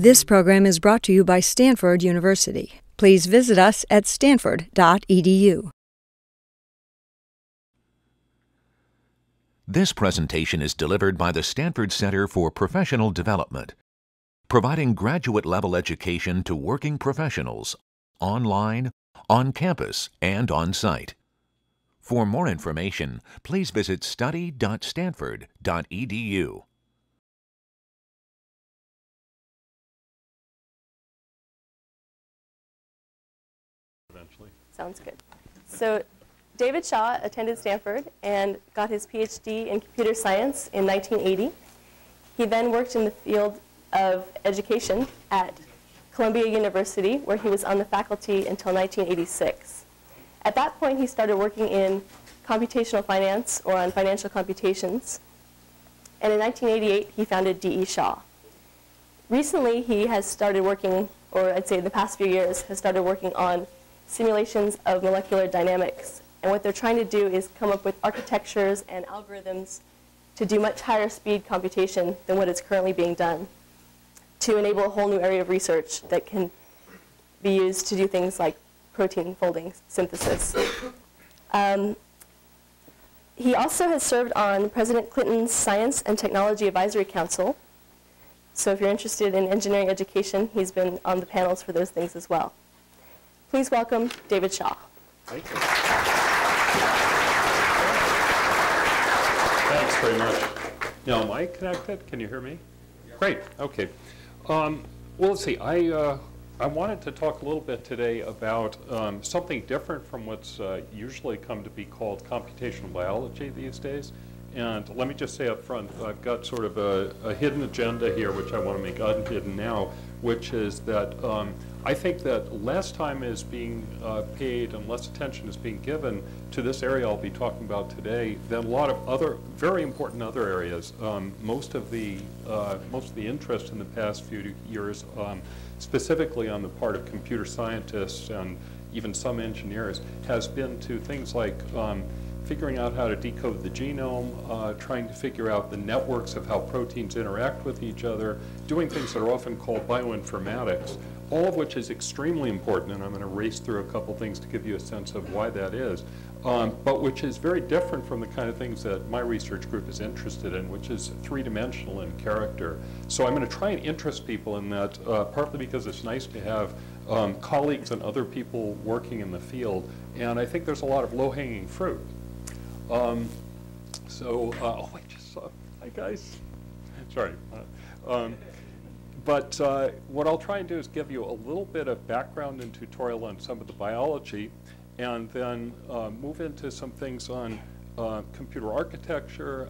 This program is brought to you by Stanford University. Please visit us at stanford.edu. This presentation is delivered by the Stanford Center for Professional Development, providing graduate-level education to working professionals online, on campus, and on-site. For more information, please visit study.stanford.edu. Eventually. Sounds good. So David Shaw attended Stanford and got his PhD in computer science in 1980. He then worked in the field of education at Columbia University, where he was on the faculty until 1986. At that point, he started working in computational finance or on financial computations. And in 1988, he founded D.E. Shaw. Recently, he has started working, or I'd say the past few years, has started working on simulations of molecular dynamics. And what they're trying to do is come up with architectures and algorithms to do much higher speed computation than what is currently being done, to enable a whole new area of research that can be used to do things like protein folding synthesis. He also has served on President Clinton's Science and Technology Advisory Council. So if you're interested in engineering education, he's been on the panels for those things as well. Please welcome David Shaw. Thank you. Thanks very much. Now, am I connected? Can you hear me? Great. Okay. Well, let's see. I wanted to talk a little bit today about something different from what's usually come to be called computational biology these days. And let me just say up front, I've got sort of a hidden agenda here, which I want to make unhidden now, which is that I think that less time is being paid and less attention is being given to this area I'll be talking about today than a lot of other very important other areas. Most of the interest in the past few years, specifically on the part of computer scientists and even some engineers, has been to things like figuring out how to decode the genome, trying to figure out the networks of how proteins interact with each other, doing things that are often called bioinformatics, all of which is extremely important, and I'm going to race through a couple things to give you a sense of why that is, but which is very different from the kind of things that my research group is interested in, which is three-dimensional in character. So I'm going to try and interest people in that, partly because it's nice to have colleagues and other people working in the field, and I think there's a lot of low-hanging fruit. Oh, I just saw, hi guys, sorry. But what I'll try and do is give you a little bit of background and tutorial on some of the biology, and then move into some things on computer architecture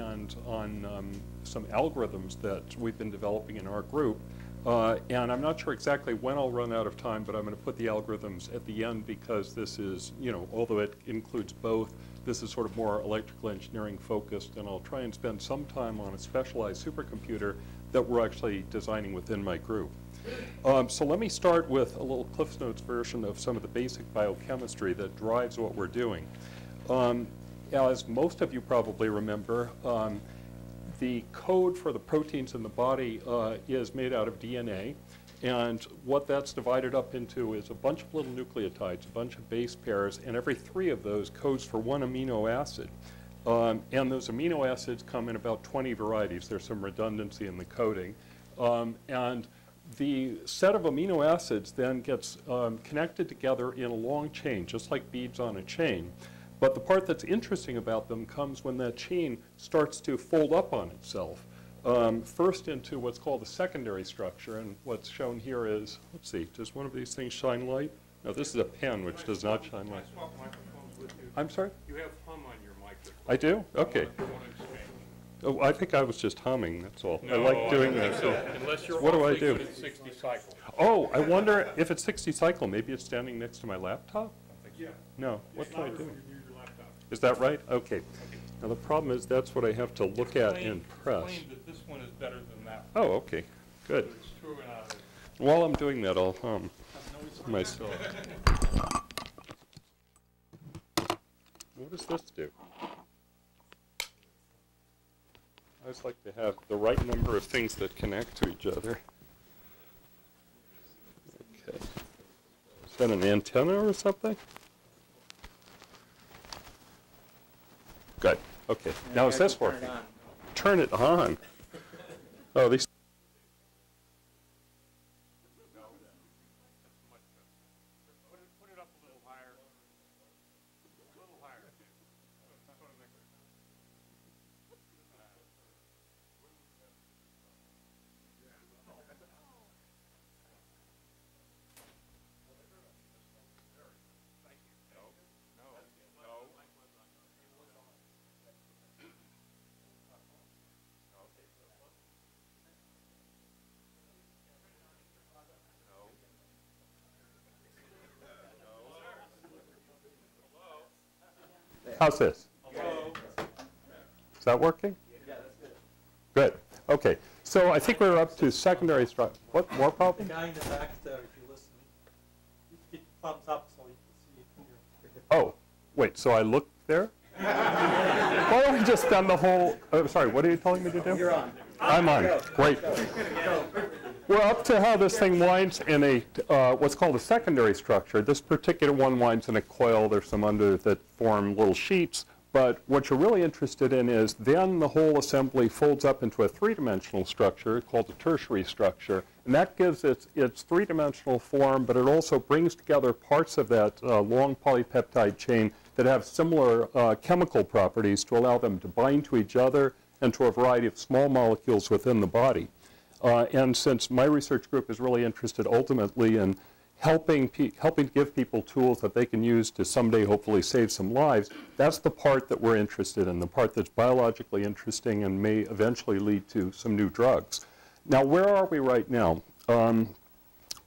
and on some algorithms that we've been developing in our group. And I'm not sure exactly when I'll run out of time, but I'm going to put the algorithms at the end because this is, you know, although it includes both, this is sort of more electrical engineering focused, and I'll try and spend some time on a specialized supercomputer that we're actually designing within my group. So let me start with a little Cliff Notes version of some of the basic biochemistry that drives what we're doing. As most of you probably remember, the code for the proteins in the body is made out of DNA, and what that's divided up into is a bunch of little nucleotides, a bunch of base pairs, and every three of those codes for one amino acid. And those amino acids come in about 20 varieties. There's some redundancy in the coding. And the set of amino acids then gets connected together in a long chain, just like beads on a chain. But the part that's interesting about them comes when that chain starts to fold up on itself, first into what's called a secondary structure. And what's shown here is, let's see, does one of these things shine light? No, this is a pen, which does not shine light. I'm sorry? You have hum on your microphone. I do? OK. Oh, I think I was just humming, that's all. No, I like doing that. So unless you're what do I do? It's 60 cycle. Oh, I wonder if it's 60 cycle. Maybe it's standing next to my laptop? Yeah. No, what do I do? Is that right? Okay. Now the problem is that's what I have to look at and press. That this one is better than that one. Oh, okay. Good. So it's true and out of it. While I'm doing that, I'll hum myself. What does this do? I always like to have the right number of things that connect to each other. been an antenna or something? Good. Okay. And now is this working? Turn it on. Oh, these. How's this? Hello. Is that working? Yeah, that's good. Good. Okay. So I think we're up to secondary structure. What more problem? The guy in the back there, if you listen, it thumbs up so you can see it here. Oh, wait. So I look there? Why don't we just done the whole? Oh, sorry. What are you telling me to do? You're on. I'm on. Great. We're up to how this thing winds in a what's called a secondary structure. This particular one winds in a coil. There's some under that form little sheets. But what you're really interested in is then the whole assembly folds up into a three-dimensional structure called the tertiary structure. And that gives its three-dimensional form, but it also brings together parts of that long polypeptide chain that have similar chemical properties to allow them to bind to each other and to a variety of small molecules within the body. And since my research group is really interested ultimately in helping give people tools that they can use to someday hopefully save some lives, that's the part that we're interested in, the part that's biologically interesting and may eventually lead to some new drugs. Now, where are we right now?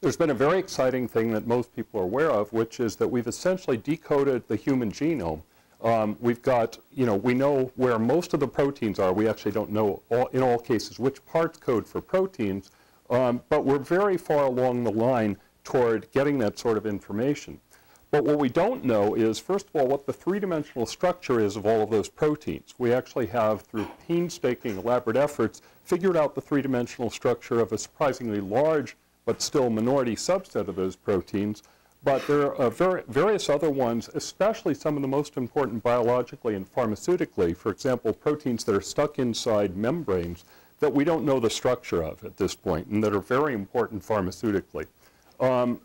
There's been a very exciting thing that most people are aware of, which is that we've essentially decoded the human genome. We've got, we know where most of the proteins are. We actually don't know in all cases which parts code for proteins, but we're very far along the line toward getting that sort of information. But what we don't know is, first of all, what the three-dimensional structure is of all of those proteins. We actually have, through painstaking, elaborate efforts, figured out the three-dimensional structure of a surprisingly large but still minority subset of those proteins. But there are various other ones, especially some of the most important biologically and pharmaceutically, for example, proteins that are stuck inside membranes that we don't know the structure of at this point and that are very important pharmaceutically.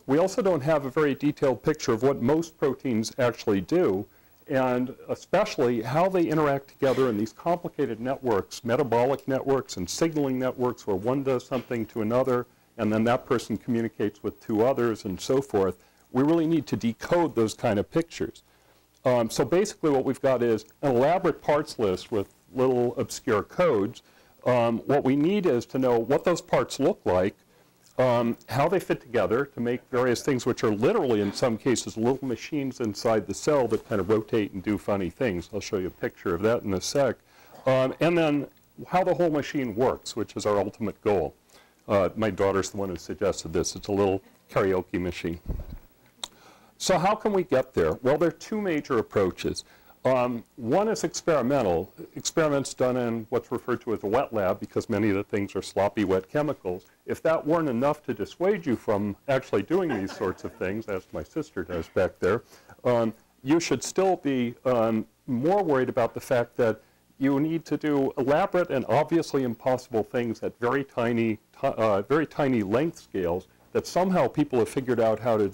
We also don't have a very detailed picture of what most proteins actually do, and especially how they interact together in these complicated networks, metabolic networks and signaling networks where one does something to another and then that person communicates with two others and so forth. We really need to decode those kind of pictures. So basically what we've got is an elaborate parts list with little obscure codes. What we need is to know what those parts look like, how they fit together to make various things which are literally, in some cases, little machines inside the cell that kind of rotate and do funny things. I'll show you a picture of that in a sec. And then how the whole machine works, which is our ultimate goal. My daughter's the one who suggested this. It's a little karaoke machine. So how can we get there? Well, there are two major approaches. One is experimental. Experiments done in what's referred to as a wet lab, because many of the things are sloppy wet chemicals. If that weren't enough to dissuade you from actually doing these sorts of things, as my sister does back there, you should still be more worried about the fact that you need to do elaborate and obviously impossible things at very tiny length scales that somehow people have figured out how to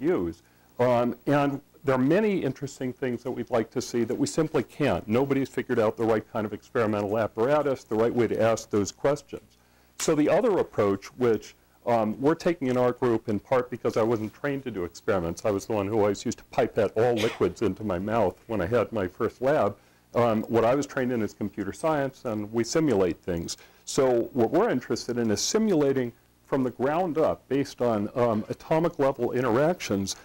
use. And there are many interesting things that we'd like to see that we simply can't. Nobody's figured out the right kind of experimental apparatus, the right way to ask those questions. So the other approach, which we're taking in our group in part because I wasn't trained to do experiments. I was the one who always used to pipette all liquids into my mouth when I had my first lab. What I was trained in is computer science, and we simulate things. So what we're interested in is simulating from the ground up, based on atomic level interactions,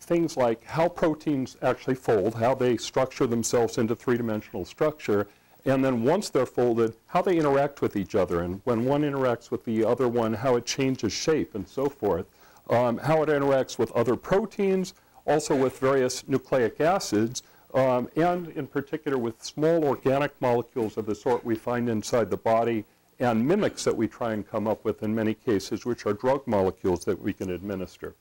things like how proteins actually fold, how they structure themselves into three-dimensional structure, and then once they're folded, how they interact with each other, and when one interacts with the other one, how it changes shape and so forth, how it interacts with other proteins, also with various nucleic acids, and in particular with small organic molecules of the sort we find inside the body, and mimics that we try and come up with in many cases, which are drug molecules that we can administer.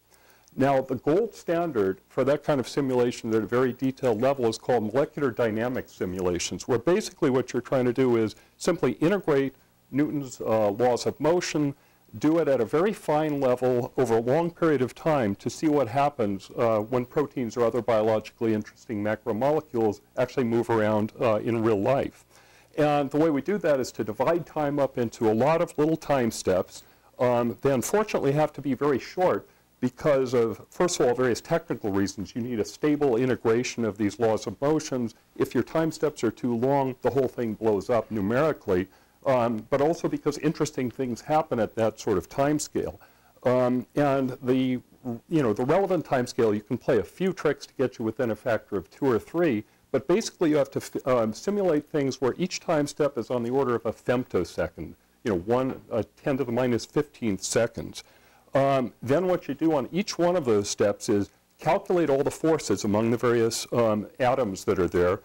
Now, the gold standard for that kind of simulation at a very detailed level is called molecular dynamics simulations, where basically what you're trying to do is simply integrate Newton's laws of motion, do it at a very fine level over a long period of time to see what happens when proteins or other biologically interesting macromolecules actually move around in real life. And the way we do that is to divide time up into a lot of little time steps. They unfortunately have to be very short, because of, first of all, various technical reasons. You need a stable integration of these laws of motions. If your time steps are too long, the whole thing blows up numerically, but also because interesting things happen at that sort of time scale. And the relevant time scale, you can play a few tricks to get you within a factor of 2 or 3, but basically you have to simulate things where each time step is on the order of a femtosecond, 1 10 to the minus 15 seconds. Then what you do on each one of those steps is calculate all the forces among the various atoms that are there,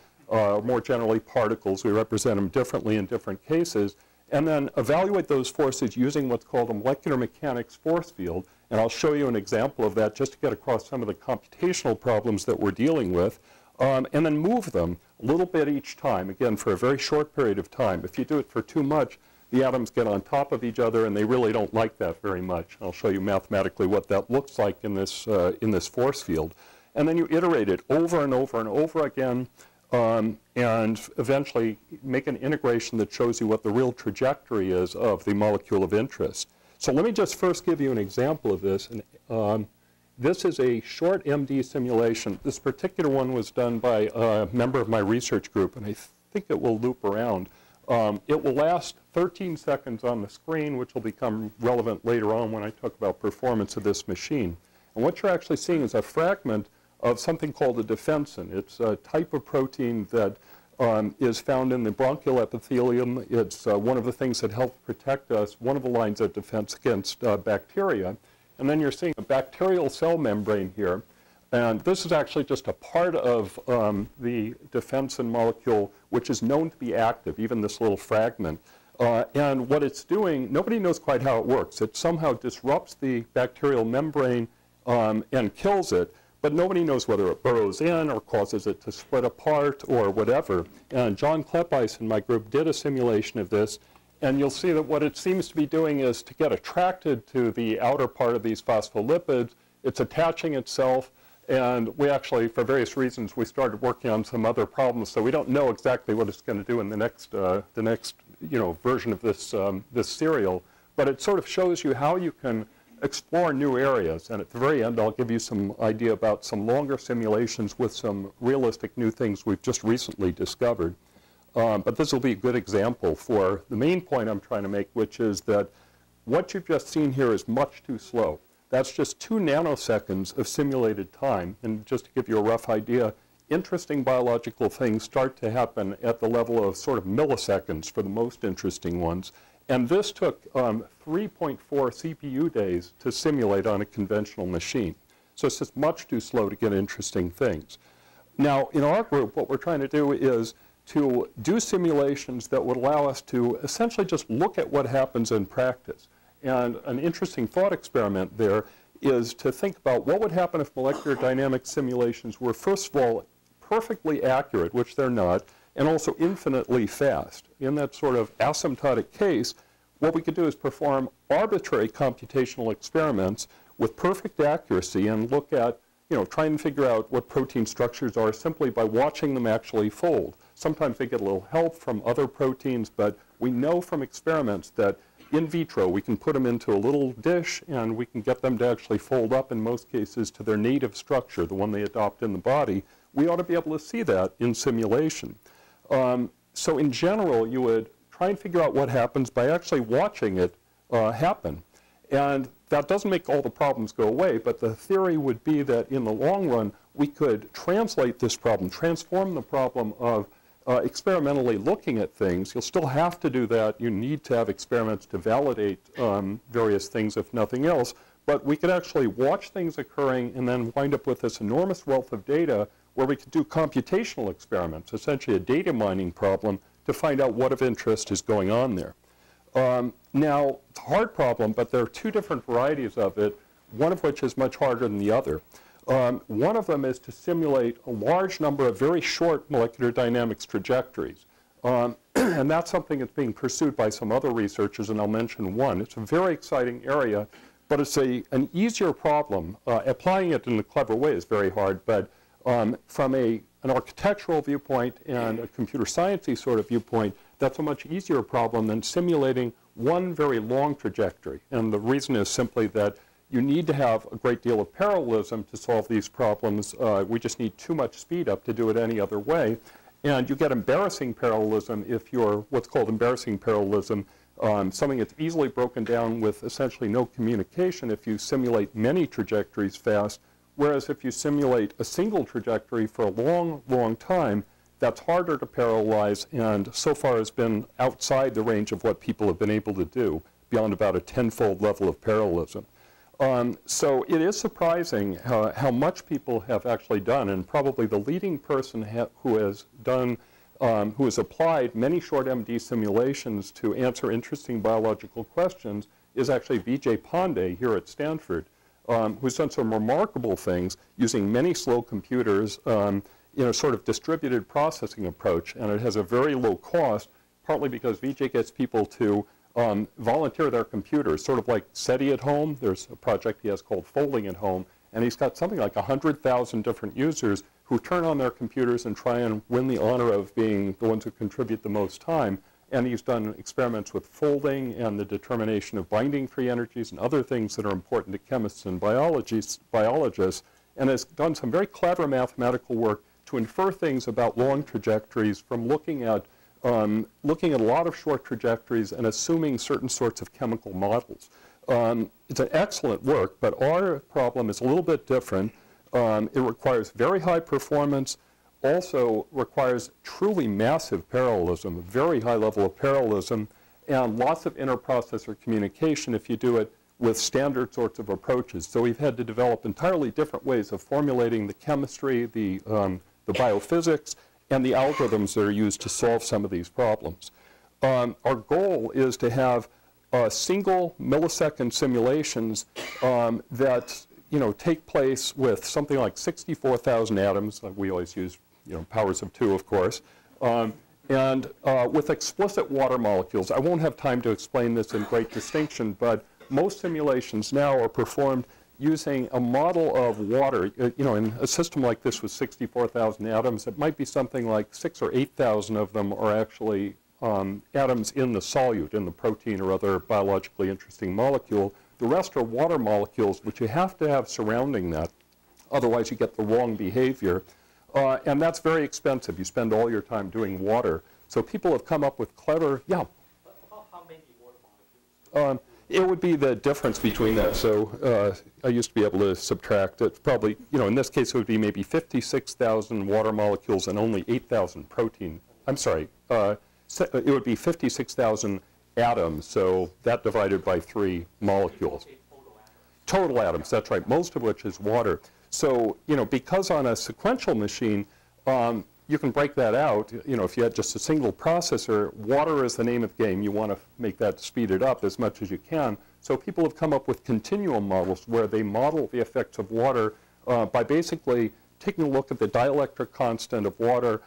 more generally particles. We represent them differently in different cases. And then evaluate those forces using what's called a molecular mechanics force field. And I'll show you an example of that just to get across some of the computational problems that we're dealing with. And then move them a little bit each time, again, for a very short period of time. If you do it for too much, the atoms get on top of each other, and they really don't like that very much. I'll show you mathematically what that looks like in this force field. And then you iterate it over and over and over again, and eventually make an integration that shows you what the real trajectory is of the molecule of interest. So let me just first give you an example of this. And, this is a short MD simulation. This particular one was done by a member of my research group, and I think it will loop around. It will last 13 seconds on the screen, which will become relevant later on when I talk about performance of this machine. And what you're actually seeing is a fragment of something called a defensin. It's a type of protein that is found in the bronchial epithelium. It's one of the things that helps protect us, one of the lines of defense against bacteria. And then you're seeing a bacterial cell membrane here. And this is actually just a part of the defensin molecule, which is known to be active, even this little fragment. And what it's doing, nobody knows quite how it works. It somehow disrupts the bacterial membrane and kills it, but nobody knows whether it burrows in or causes it to split apart or whatever. And John Klepeis in my group did a simulation of this. And you'll see that what it seems to be doing is to get attracted to the outer part of these phospholipids. It's attaching itself. And we actually, for various reasons, we started working on some other problems. So we don't know exactly what it's going to do in the next version of this this serial. But it sort of shows you how you can explore new areas. And at the very end, I'll give you some idea about some longer simulations with some realistic new things we've just recently discovered. But this will be a good example for the main point I'm trying to make, which is that what you've just seen here is much too slow. That's just 2 nanoseconds of simulated time. And just to give you a rough idea, interesting biological things start to happen at the level of sort of milliseconds for the most interesting ones. And this took 3.4 CPU days to simulate on a conventional machine. So it's just much too slow to get interesting things. Now, in our group, what we're trying to do is to do simulations that would allow us to essentially just look at what happens in practice. And an interesting thought experiment there is to think about what would happen if molecular dynamics simulations were, first of all, perfectly accurate, which they're not, and also infinitely fast. In that sort of asymptotic case, what we could do is perform arbitrary computational experiments with perfect accuracy and look at, try and figure out what protein structures are simply by watching them actually fold. Sometimes they get a little help from other proteins, but we know from experiments that in vitro, we can put them into a little dish, and we can get them to actually fold up, in most cases, to their native structure, the one they adopt in the body. We ought to be able to see that in simulation. So in general, you would try and figure out what happens by actually watching it happen. And that doesn't make all the problems go away, but the theory would be that in the long run, we could translate this problem, transform the problem of experimentally looking at things. You'll still have to do that. You need to have experiments to validate various things, if nothing else. But we could actually watch things occurring and then wind up with this enormous wealth of data where we could do computational experiments, essentially a data mining problem, to find out what of interest is going on there. Now, it's a hard problem, but there are two different varieties of it. one of which is much harder than the other. One of them is to simulate a large number of very short molecular dynamics trajectories. And that's something that's being pursued by some other researchers, and I'll mention one. It's a very exciting area, but it's an easier problem. Applying it in a clever way is very hard, but from an architectural viewpoint and a computer science-y sort of viewpoint, that's a much easier problem than simulating one very long trajectory. And the reason is simply that you need to have a great deal of parallelism to solve these problems. We just need too much speed up to do it any other way. And you get embarrassing parallelism if you're what's called embarrassing parallelism, something that's easily broken down with essentially no communication if you simulate many trajectories fast. Whereas if you simulate a single trajectory for a long, long time, that's harder to parallelize and so far has been outside the range of what people have been able to do, beyond about a 10-fold level of parallelism. So it is surprising how much people have actually done, and probably the leading person who has applied many short MD simulations to answer interesting biological questions is actually Vijay Pande here at Stanford, who's done some remarkable things using many slow computers in a sort of distributed processing approach, and it has a very low cost, partly because Vijay gets people to volunteer their computers, sort of like SETI at Home. There's a project he has called Folding at Home, and he's got something like 100,000 different users who turn on their computers and try and win the honor of being the ones who contribute the most time. And he's done experiments with folding and the determination of binding free energies and other things that are important to chemists and biologists, and has done some very clever mathematical work to infer things about long trajectories from looking at a lot of short trajectories and assuming certain sorts of chemical models. It's an excellent work, but our problem is a little bit different. It requires very high performance, also requires truly massive parallelism, a very high level of parallelism, and lots of interprocessor communication if you do it with standard sorts of approaches. So we've had to develop entirely different ways of formulating the chemistry, the biophysics, and the algorithms that are used to solve some of these problems. Our goal is to have single millisecond simulations that take place with something like 64,000 atoms. We always use powers of 2, of course, and with explicit water molecules. I won't have time to explain this in great distinction, but most simulations now are performed using a model of water. In a system like this with 64,000 atoms, it might be something like 6,000 or 8,000 of them are actually atoms in the solute, in the protein or other biologically interesting molecule. The rest are water molecules, which you have to have surrounding that. Otherwise, you get the wrong behavior. And that's very expensive. You spend all your time doing water. So people have come up with clever, yeah? How many water molecules? It would be the difference between that. So I used to be able to subtract it. Probably, in this case, it would be maybe 56,000 water molecules and only 8,000 protein. I'm sorry. It would be 56,000 atoms. So that divided by 3 molecules. Total atoms. That's right. Most of which is water. So because on a sequential machine, you can break that out. If you had just a single processor, water is the name of the game. You want to make that speeded up as much as you can. So people have come up with continuum models where they model the effects of water by basically taking a look at the dielectric constant of water,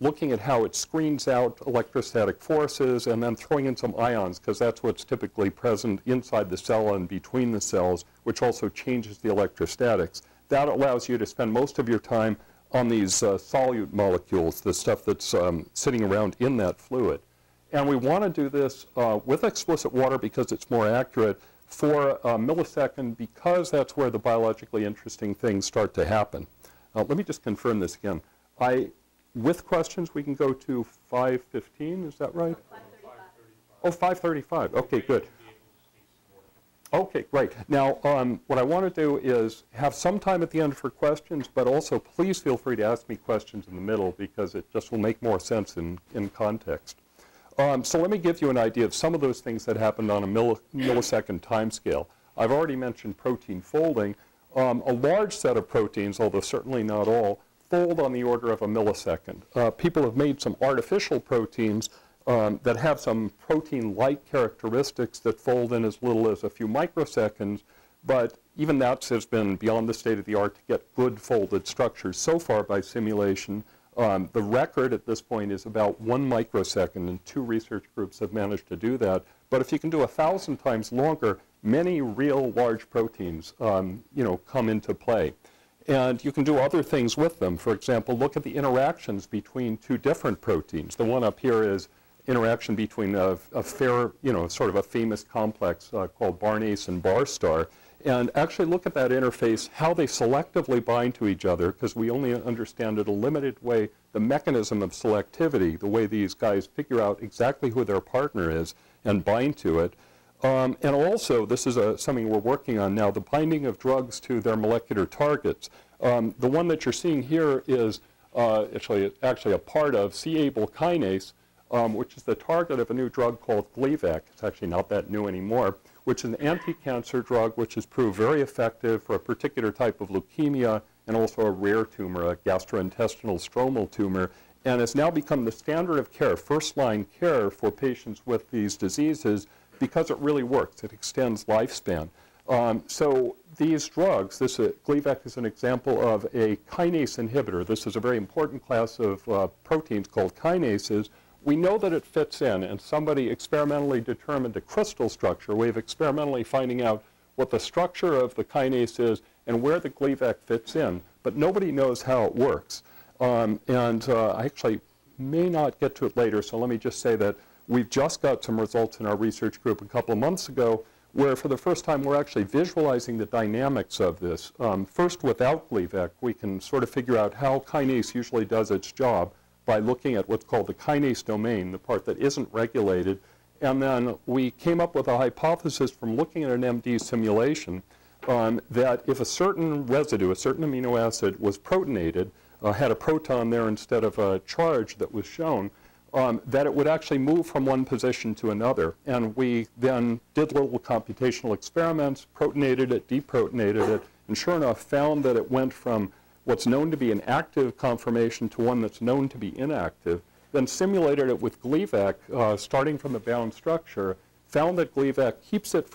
looking at how it screens out electrostatic forces, and then throwing in some ions, because that's what's typically present inside the cell and between the cells, which also changes the electrostatics. That allows you to spend most of your time on these solute molecules, the stuff that's sitting around in that fluid. And we want to do this with explicit water because it's more accurate for a millisecond, because that's where the biologically interesting things start to happen. Let me just confirm this again. With questions, we can go to 5:15, is that right? 5:35. Oh, 5:35, okay, good. Okay, great. Now, what I want to do is have some time at the end for questions, but also please feel free to ask me questions in the middle, because it just will make more sense in context. So let me give you an idea of some of those things that happened on a millisecond timescale. I've already mentioned protein folding. A large set of proteins, although certainly not all, fold on the order of a millisecond. People have made some artificial proteins that have some protein-like characteristics that fold in as little as a few microseconds, But even that has been beyond the state of the art to get good folded structures so far by simulation. The record at this point is about 1 microsecond, and 2 research groups have managed to do that. But if you can do 1,000 times longer, many real large proteins come into play. And you can do other things with them. For example, look at the interactions between 2 different proteins. The one up here is interaction between a famous complex called Barnase and Barstar. And actually look at that interface, how they selectively bind to each other, because we only understand in a limited way the mechanism of selectivity, the way these guys figure out exactly who their partner is and bind to it. And also, this is something we're working on now, the binding of drugs to their molecular targets. The one that you're seeing here is actually a part of C-Abl kinase, which is the target of a new drug called Gleevec. It's actually not that new anymore, which is an anti-cancer drug which has proved very effective for a particular type of leukemia and also a rare tumor, a gastrointestinal stromal tumor, and has now become the standard of care, first-line care for patients with these diseases because it really works. It extends lifespan. So these drugs, this Gleevec is an example of a kinase inhibitor. This is a very important class of proteins called kinases. We know that it fits in, and somebody experimentally determined a crystal structure, way of experimentally finding out what the structure of the kinase is and where the Gleevec fits in, but nobody knows how it works. I actually may not get to it later, so let me just say that we've just got some results in our research group a couple of months ago where for the first time we're actually visualizing the dynamics of this. First, without Gleevec, we can sort of figure out how kinase usually does its job by looking at what's called the kinase domain, the part that isn't regulated. And then we came up with a hypothesis from looking at an MD simulation that if a certain residue, a certain amino acid was protonated, had a proton there instead of a charge that was shown, that it would actually move from one position to another. And we then did little computational experiments, protonated it, deprotonated it, and sure enough found that it went from what's known to be an active conformation to one that's known to be inactive, then simulated it with Gleevec, starting from the bound structure, found that Gleevec keeps it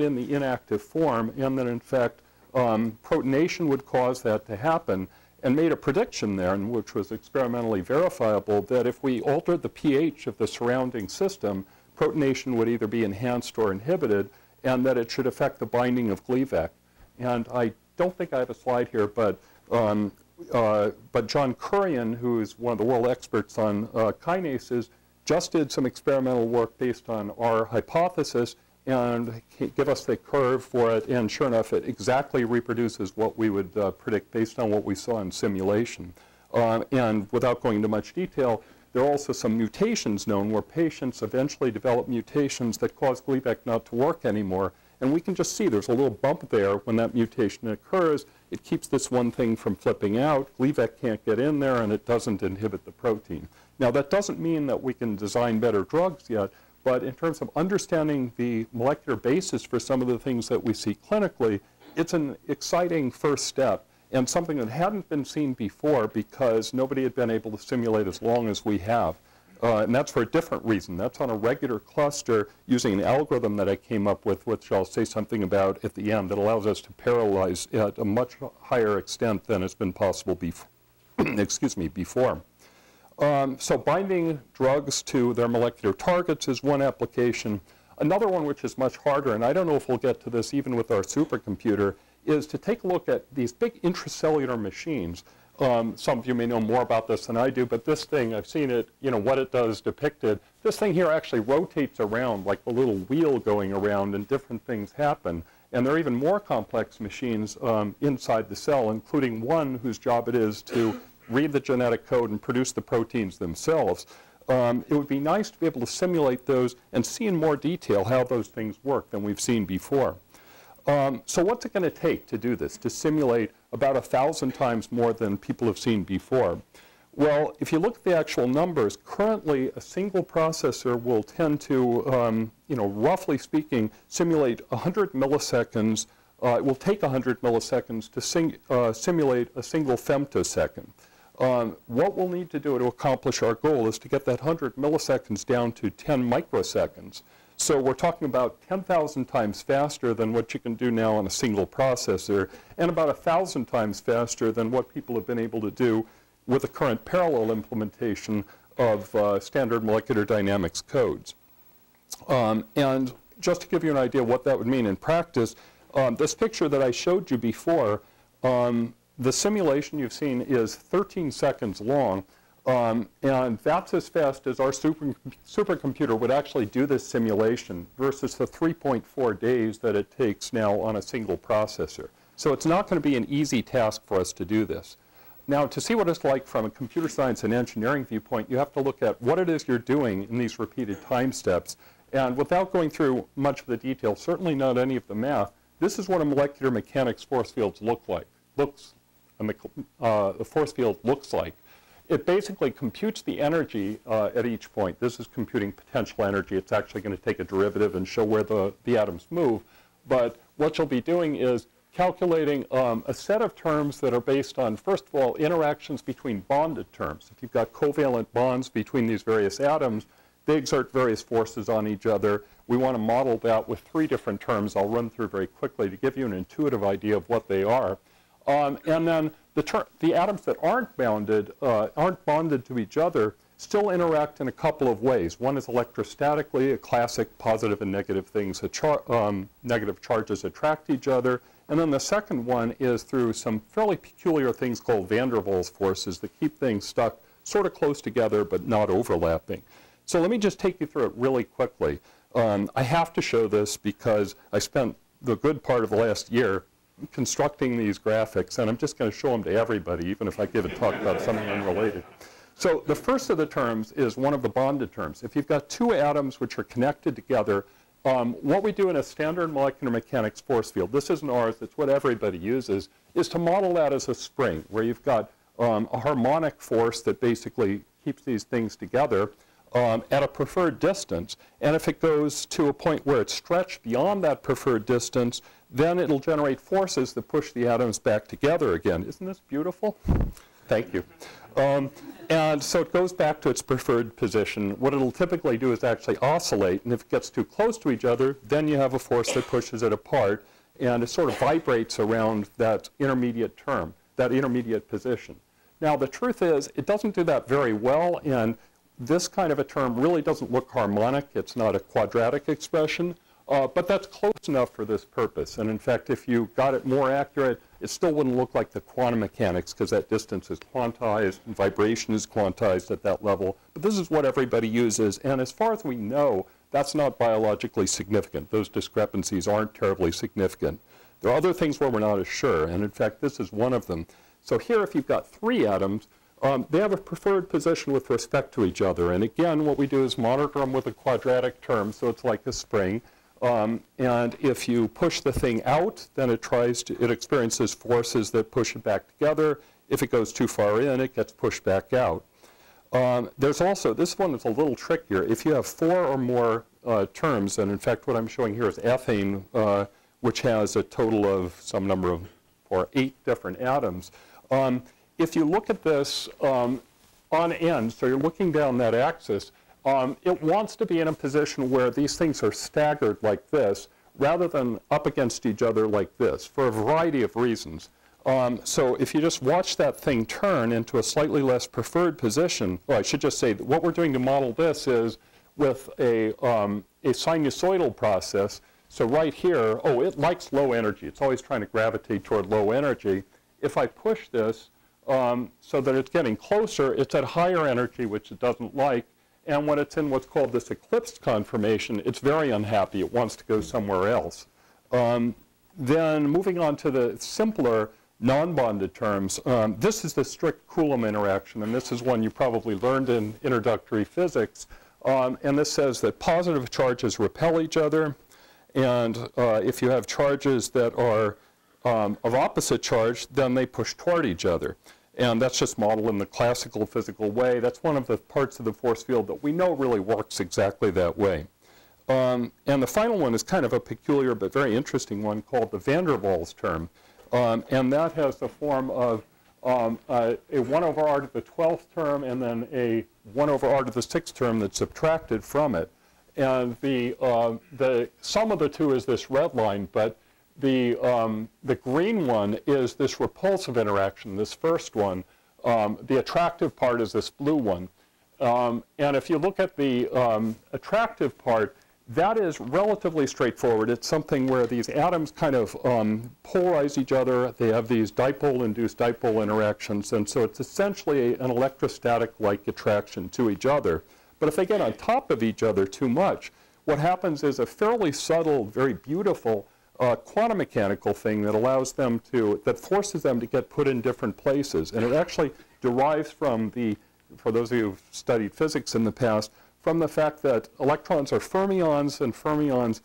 in the inactive form, and that in fact protonation would cause that to happen, and made a prediction there, which was experimentally verifiable, that if we altered the pH of the surrounding system, protonation would either be enhanced or inhibited, and that it should affect the binding of Gleevec. And I don't think I have a slide here, but John Kurian, who is one of the world experts on kinases, just did some experimental work based on our hypothesis and give us the curve for it, and sure enough, it exactly reproduces what we would predict based on what we saw in simulation. And without going into much detail, there are also some mutations known where patients eventually develop mutations that cause Gleevec not to work anymore. And we can just see there's a little bump there when that mutation occurs. It keeps this one thing from flipping out. Gleevec can't get in there, and it doesn't inhibit the protein. Now, that doesn't mean that we can design better drugs yet, but in terms of understanding the molecular basis for some of the things that we see clinically, it's an exciting first step and something that hadn't been seen before because nobody had been able to simulate as long as we have. And that's for a different reason. That's on a regular cluster using an algorithm that I came up with, which I'll say something about at the end, that allows us to parallelize at a much higher extent than has been possible before. So binding drugs to their molecular targets is one application. Another one which is much harder, and I don't know if we'll get to this even with our supercomputer, is to take a look at these big intracellular machines. Some of you may know more about this than I do, but this thing, I've seen it, what it does depicted. This thing here actually rotates around like a little wheel going around, and different things happen. And there are even more complex machines inside the cell, including one whose job it is to read the genetic code and produce the proteins themselves. It would be nice to be able to simulate those and see in more detail how those things work than we've seen before. So what's it going to take to do this, to simulate about 1,000 times more than people have seen before? Well, if you look at the actual numbers, currently a single processor will tend to, roughly speaking, simulate 100 milliseconds. It will take 100 milliseconds to simulate a single femtosecond. What we'll need to do to accomplish our goal is to get that 100 milliseconds down to 10 microseconds. So we're talking about 10,000 times faster than what you can do now on a single processor, and about 1,000 times faster than what people have been able to do with the current parallel implementation of standard molecular dynamics codes. And just to give you an idea what that would mean in practice, this picture that I showed you before, the simulation you've seen is 13 seconds long. And that's as fast as our supercomputer would actually do this simulation versus the 3.4 days that it takes now on a single processor. So it's not going to be an easy task for us to do this. Now, to see what it's like from a computer science and engineering viewpoint, you have to look at what it is you're doing in these repeated time steps. And without going through much of the detail, certainly not any of the math, this is what a molecular mechanics force field looks like. It basically computes the energy at each point. This is computing potential energy. It's actually going to take a derivative and show where the atoms move. But what you'll be doing is calculating a set of terms that are based on, first of all, interactions between bonded terms. If you've got covalent bonds between these various atoms, they exert various forces on each other. We want to model that with 3 different terms. I'll run through very quickly to give you an intuitive idea of what they are. And then the atoms that aren't bonded to each other still interact in a couple of ways. One is electrostatically, a classic positive and negative things, negative charges attract each other. And then the second one is through some fairly peculiar things called van der Waals forces that keep things stuck sort of close together but not overlapping. So let me just take you through it really quickly. I have to show this because I spent the good part of the last year constructing these graphics, and I'm just going to show them to everybody, even if I give a talk about something unrelated. So the first of the terms is one of the bonded terms. If you've got 2 atoms which are connected together, what we do in a standard molecular mechanics force field, this isn't ours, it's what everybody uses, is to model that as a spring, where you've got a harmonic force that basically keeps these things together at a preferred distance. And if it goes to a point where it's stretched beyond that preferred distance, then it'll generate forces that push the atoms back together again. Isn't this beautiful? Thank you. And so it goes back to its preferred position. What it'll typically do is actually oscillate, and if it gets too close to each other, then you have a force that pushes it apart, and it sort of vibrates around that intermediate term, that intermediate position. Now, the truth is, it doesn't do that very well, and this kind of a term really doesn't look harmonic. It's not a quadratic expression. But that's close enough for this purpose. And in fact, if you got it more accurate, it still wouldn't look like the quantum mechanics, because that distance is quantized and vibration is quantized at that level. But this is what everybody uses. And as far as we know, that's not biologically significant. Those discrepancies aren't terribly significant. There are other things where we're not as sure. And in fact, this is one of them. So here, if you've got 3 atoms, they have a preferred position with respect to each other. And again, what we do is monitor them with a quadratic term. So it's like a spring. And if you push the thing out, then it it experiences forces that push it back together. If it goes too far in, it gets pushed back out. There's also, this one is a little trickier. If you have 4 or more terms, and in fact what I'm showing here is ethane, which has a total of some number of, or 8 different atoms. If you look at this on end, so you're looking down that axis, it wants to be in a position where these things are staggered like this rather than up against each other like this for a variety of reasons. So if you just watch that thing turn into a slightly less preferred position, well, I should just say that what we're doing to model this is with a sinusoidal process. So right here, oh, it likes low energy. It's always trying to gravitate toward low energy. If I push this so that it's getting closer, it's at higher energy, which it doesn't like. And when it's in what's called this eclipsed conformation, it's very unhappy. It wants to go somewhere else. Then moving on to the simpler non-bonded terms, this is the strict Coulomb interaction. And this is one you probably learned in introductory physics. And this says that positive charges repel each other. And if you have charges that are of opposite charge, then they push toward each other. And that's just modeled in the classical physical way. That's one of the parts of the force field that we know really works exactly that way. And the final one is kind of a peculiar but very interesting one called the van der Waals term. And that has the form of a 1 over r to the 12th term and then a 1 over r to the 6th term that's subtracted from it. And the sum of the two is this red line, but the green one is this repulsive interaction, this first one. The attractive part is this blue one. And if you look at the attractive part, that is relatively straightforward. It's something where these atoms kind of polarize each other. They have these dipole-induced dipole interactions. And so it's essentially an electrostatic-like attraction to each other. But if they get on top of each other too much, what happens is a fairly subtle, very beautiful quantum mechanical thing that allows them to, that forces them to get put in different places. And it actually derives from the, for those of you who've studied physics in the past, from the fact that electrons are fermions, and fermions,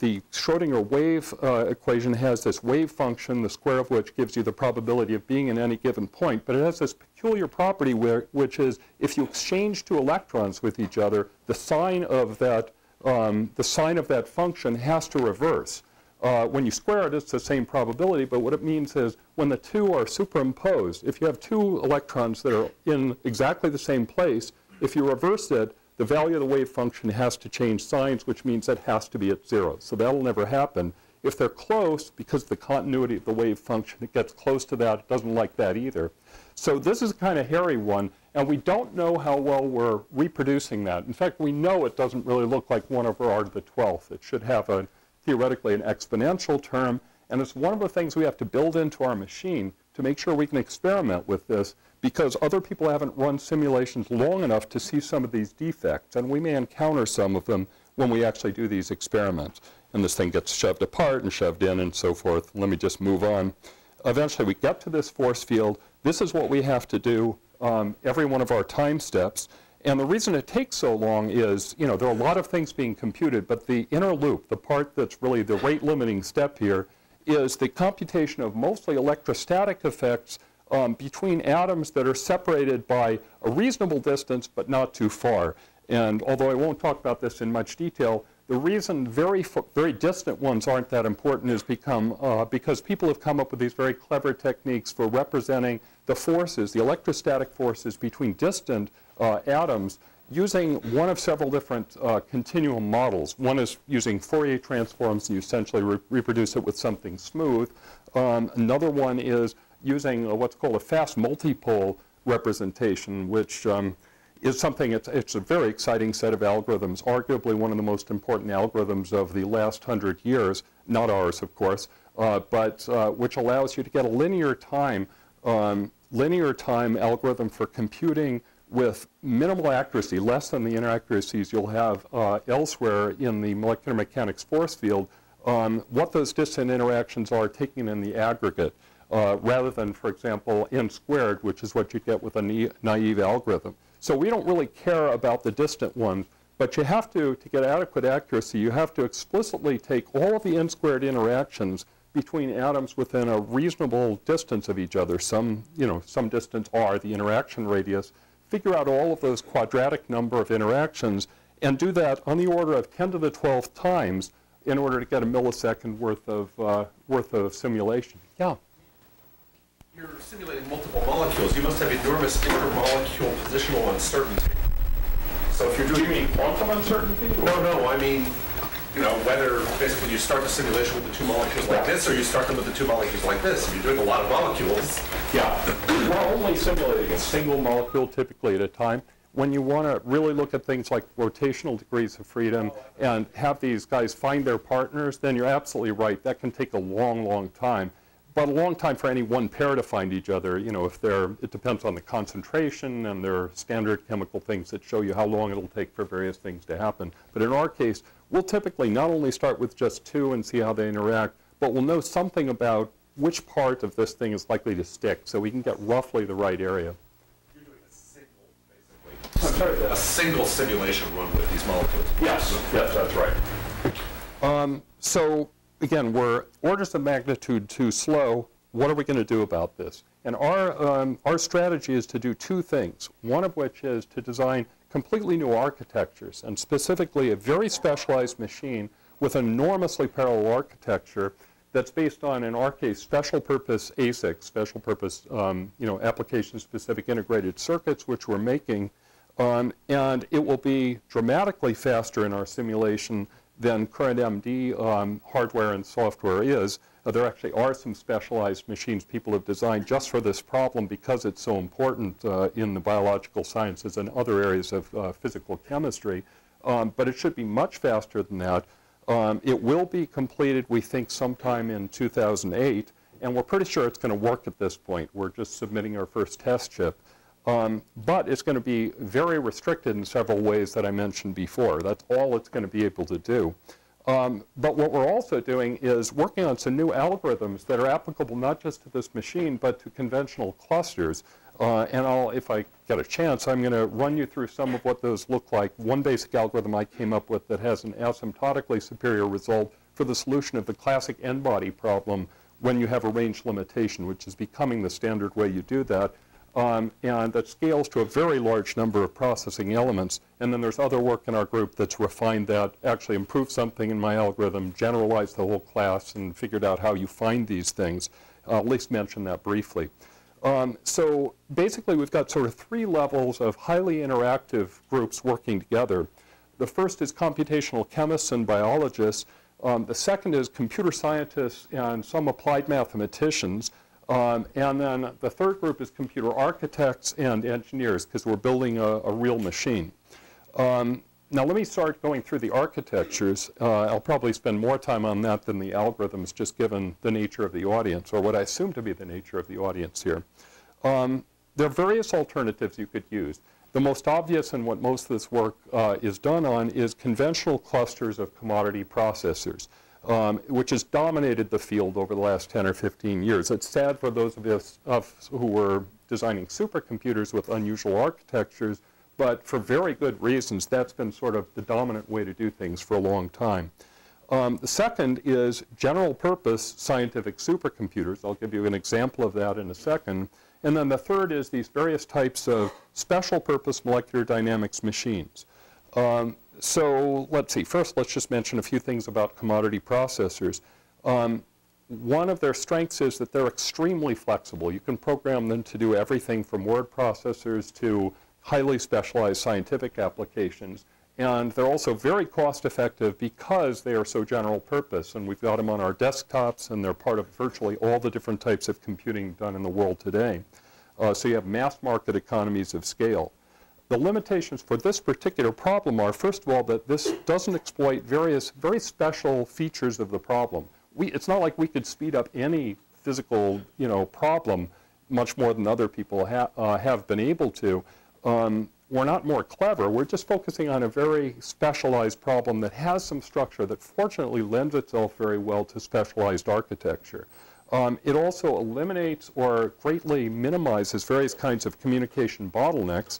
the Schrodinger wave equation has this wave function, the square of which gives you the probability of being in any given point. But it has this peculiar property where, which is if you exchange two electrons with each other, the sign of that function has to reverse. When you square it, it's the same probability, but what it means is when the two are superimposed, if you have two electrons that are in exactly the same place, if you reverse it, the value of the wave function has to change signs, which means it has to be at zero. So that'll never happen. If they're close, because of the continuity of the wave function, it gets close to that. It doesn't like that either. So this is kind of hairy one, and we don't know how well we're reproducing that. In fact, we know it doesn't really look like 1 over r to the 12th. It should have, a, theoretically, an exponential term. And it's one of the things we have to build into our machine to make sure we can experiment with this, because other people haven't run simulations long enough to see some of these defects. And we may encounter some of them when we actually do these experiments. And this thing gets shoved apart and shoved in and so forth. Let me just move on. Eventually, we get to this force field. This is what we have to do every one of our time steps. And the reason it takes so long is, you know, there are a lot of things being computed, but the inner loop, the part that's really the rate-limiting step here, is the computation of mostly electrostatic effects between atoms that are separated by a reasonable distance, but not too far. And although I won't talk about this in much detail, the reason very distant ones aren't that important is because people have come up with these very clever techniques for representing the forces, the electrostatic forces between distant atoms using one of several different continuum models. One is using Fourier transforms, and you essentially reproduce it with something smooth. Another one is using what's called a fast multipole representation, which is something, it's a very exciting set of algorithms, arguably one of the most important algorithms of the last 100 years, not ours, of course, but which allows you to get a linear time algorithm for computing with minimal accuracy, less than the inaccuracies you'll have elsewhere in the molecular mechanics force field, what those distant interactions are taken in the aggregate. Rather than, for example, n squared, which is what you get with a naive algorithm. So we don't really care about the distant ones, but you have to get adequate accuracy, you have to explicitly take all of the n squared interactions between atoms within a reasonable distance of each other, some distance r, the interaction radius, figure out all of those quadratic number of interactions, and do that on the order of 10 to the 12th times in order to get a millisecond worth of simulation. Yeah. You're simulating multiple molecules. You must have enormous intermolecule positional uncertainty. So if you're doing... Do you mean quantum uncertainty? No. I mean, you know, whether basically you start the simulation with the two molecules like this, or you start them with the two molecules like this. If you're doing a lot of molecules... Yeah. We're only simulating a single molecule typically at a time. When you want to really look at things like rotational degrees of freedom and have these guys find their partners, then you're absolutely right. That can take a long, long time. But a long time for any one pair to find each other. You know, if they're, it depends on the concentration, and there are standard chemical things that show you how long it'll take for various things to happen. But in our case, we'll typically not only start with just two and see how they interact, but we'll know something about which part of this thing is likely to stick, so we can get roughly the right area. You're doing a single, basically. I'm sorry, a single simulation run with these molecules. Yes, that's right. So. Again, we're orders of magnitude too slow. What are we going to do about this? And our strategy is to do two things, one of which is to design completely new architectures, and specifically a very specialized machine with enormously parallel architecture that's based on, in our case, special purpose ASICs, special purpose application-specific integrated circuits, which we're making And it will be dramatically faster in our simulation than current MD hardware and software is. There actually are some specialized machines people have designed just for this problem because it's so important in the biological sciences and other areas of physical chemistry. But it should be much faster than that. It will be completed, we think, sometime in 2008. And we're pretty sure it's going to work at this point. We're just submitting our first test chip. But it's going to be very restricted in several ways that I mentioned before. That's all it's going to be able to do. But what we're also doing is working on some new algorithms that are applicable not just to this machine, but to conventional clusters. And if I get a chance, I'm going to run you through some of what those look like. One basic algorithm I came up with that has an asymptotically superior result for the solution of the classic n-body problem when you have a range limitation, which is becoming the standard way you do that. And that scales to a very large number of processing elements. And then there's other work in our group that's refined that, actually improved something in my algorithm, generalized the whole class, and figured out how you find these things. At least mention that briefly. So basically, we've got sort of three levels of highly interactive groups working together. The first is computational chemists and biologists. The second is computer scientists and some applied mathematicians. And then the third group is computer architects and engineers, because we're building a real machine. Now let me start going through the architectures. I'll probably spend more time on that than the algorithms, just given the nature of the audience, or what I assume to be the nature of the audience here. There are various alternatives you could use. The most obvious, and what most of this work is done on, is conventional clusters of commodity processors. Which has dominated the field over the last 10 or 15 years. It's sad for those of us who were designing supercomputers with unusual architectures, but for very good reasons, that's been sort of the dominant way to do things for a long time. The second is general purpose scientific supercomputers. I'll give you an example of that in a second. And then the third is these various types of special purpose molecular dynamics machines. So let's see. First, let's just mention a few things about commodity processors. One of their strengths is that they're extremely flexible. You can program them to do everything from word processors to highly specialized scientific applications. And they're also very cost-effective because they are so general purpose. And we've got them on our desktops, and they're part of virtually all the different types of computing done in the world today. So you have mass market economies of scale. The limitations for this particular problem are, first of all, that this doesn't exploit various very special features of the problem. It's not like we could speed up any physical, problem much more than other people have been able to. We're not more clever. We're just focusing on a very specialized problem that has some structure that fortunately lends itself very well to specialized architecture. It also eliminates or greatly minimizes various kinds of communication bottlenecks.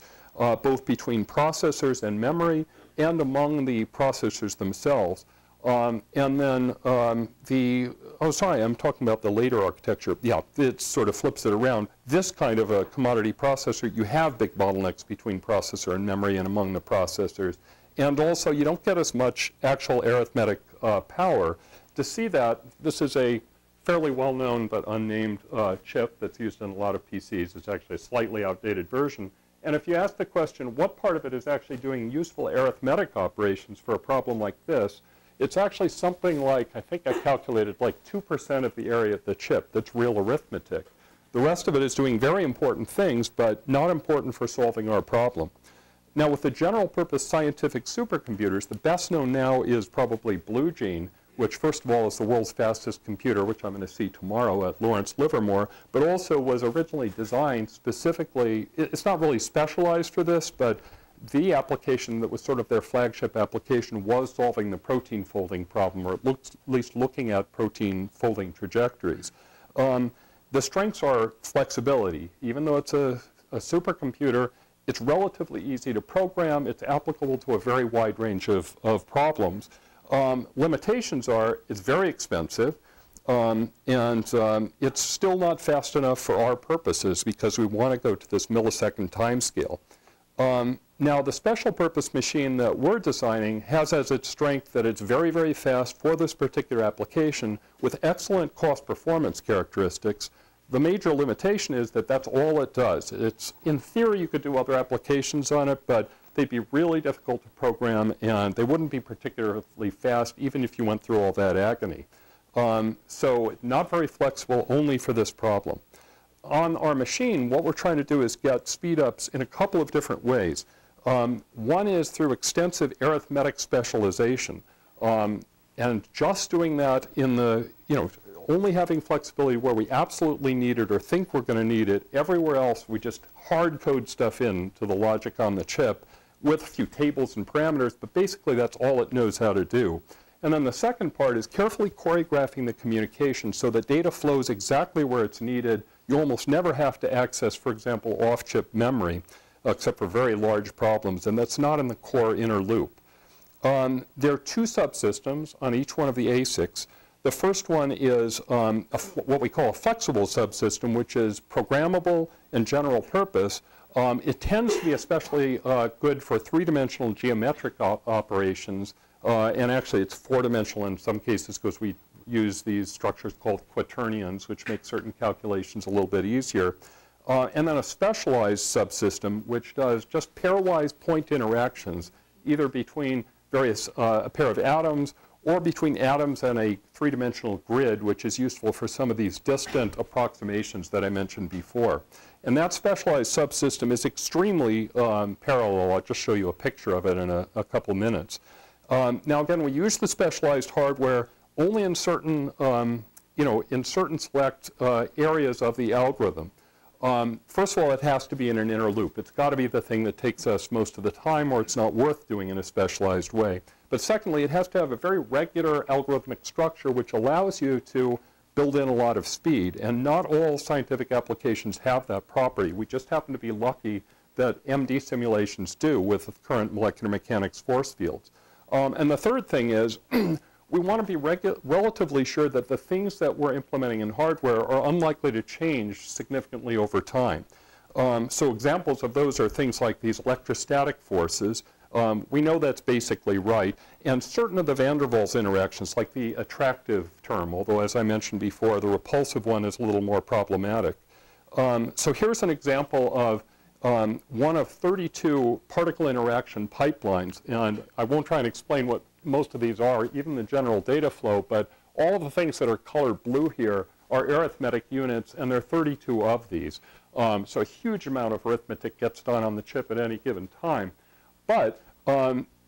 Both between processors and memory and among the processors themselves. And then oh, sorry, I'm talking about the later architecture. Yeah, it sort of flips it around. This kind of a commodity processor, you have big bottlenecks between processor and memory and among the processors. And also, you don't get as much actual arithmetic power. To see that, this is a fairly well-known but unnamed chip that's used in a lot of PCs. It's actually a slightly outdated version. And if you ask the question, what part of it is actually doing useful arithmetic operations for a problem like this, it's actually something like, I think I calculated, like 2% of the area of the chip that's real arithmetic. The rest of it is doing very important things, but not important for solving our problem. Now, with the general purpose scientific supercomputers, the best known now is probably Blue Gene, which first of all is the world's fastest computer, which I'm going to see tomorrow at Lawrence Livermore, but also was originally designed specifically. It's not really specialized for this, but the application that was sort of their flagship application was solving the protein folding problem, or at least looking at protein folding trajectories. The strengths are flexibility. Even though it's a supercomputer, it's relatively easy to program. It's applicable to a very wide range of problems. Limitations are it's very expensive, and it's still not fast enough for our purposes because we want to go to this millisecond time scale. Now, the special purpose machine that we're designing has as its strength that it's very, very fast for this particular application with excellent cost performance characteristics, The major limitation is that that's all it does. It's, in theory, you could do other applications on it, but they'd be really difficult to program, and they wouldn't be particularly fast, even if you went through all that agony. So not very flexible, only for this problem. On our machine, what we're trying to do is get speedups in a couple of different ways. One is through extensive arithmetic specialization. And just doing that in the, only having flexibility where we absolutely need it or think we're going to need it. Everywhere else, we just hard code stuff into the logic on the chip with a few tables and parameters, but basically that's all it knows how to do. And then the second part is carefully choreographing the communication so that data flows exactly where it's needed. You almost never have to access, for example, off-chip memory, except for very large problems, and that's not in the core inner loop. There are two subsystems on each one of the ASICs. The first one is what we call a flexible subsystem, which is programmable and general purpose. It tends to be especially good for three-dimensional geometric operations, and actually it's four-dimensional in some cases because we use these structures called quaternions, which make certain calculations a little bit easier. And then a specialized subsystem, which does just pairwise point interactions, either between a pair of atoms or between atoms and a three-dimensional grid, which is useful for some of these distant approximations that I mentioned before. And that specialized subsystem is extremely parallel. I'll just show you a picture of it in a couple minutes. Now again, we use the specialized hardware only in certain, in certain select areas of the algorithm. First of all, it has to be in an inner loop. It's got to be the thing that takes us most of the time, or it's not worth doing in a specialized way. But secondly, it has to have a very regular algorithmic structure, which allows you to build in a lot of speed. And not all scientific applications have that property. We just happen to be lucky that MD simulations do with the current molecular mechanics force fields. And the third thing is, we want to be relatively sure that the things that we're implementing in hardware are unlikely to change significantly over time. So examples of those are things like these electrostatic forces. We know that's basically right. And certain of the van der Waals interactions, like the attractive term, although as I mentioned before, the repulsive one is a little more problematic. So here's an example of one of 32 particle interaction pipelines. And I won't try and explain what most of these are, even the general data flow, but all of the things that are colored blue here are arithmetic units, and there are 32 of these. So a huge amount of arithmetic gets done on the chip at any given time. But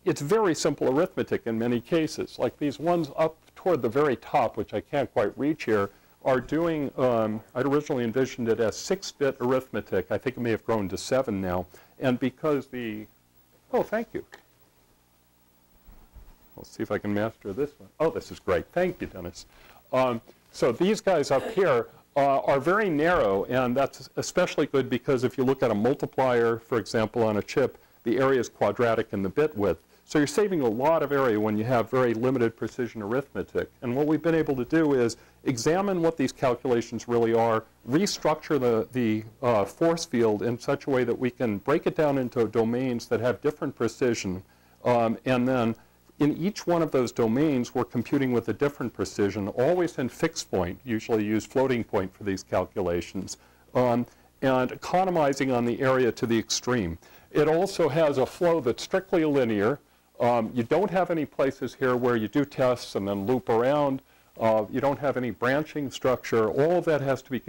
it's very simple arithmetic in many cases. Like these ones up toward the very top, which I can't quite reach here, are doing, I'd originally envisioned it as 6-bit arithmetic. I think it may have grown to 7 now. And because the, oh, thank you. Let's see if I can master this one. Oh, this is great. Thank you, Dennis. So these guys up here are very narrow, and that's especially good because if you look at a multiplier, for example, on a chip, the area is quadratic in the bit width. So you're saving a lot of area when you have very limited precision arithmetic. And what we've been able to do is examine what these calculations really are, restructure the force field in such a way that we can break it down into domains that have different precision, and then in each one of those domains, we're computing with a different precision, always in fixed point, usually use floating point for these calculations, and economizing on the area to the extreme. It also has a flow that's strictly linear. You don't have any places here where you do tests and then loop around. You don't have any branching structure. All of that has to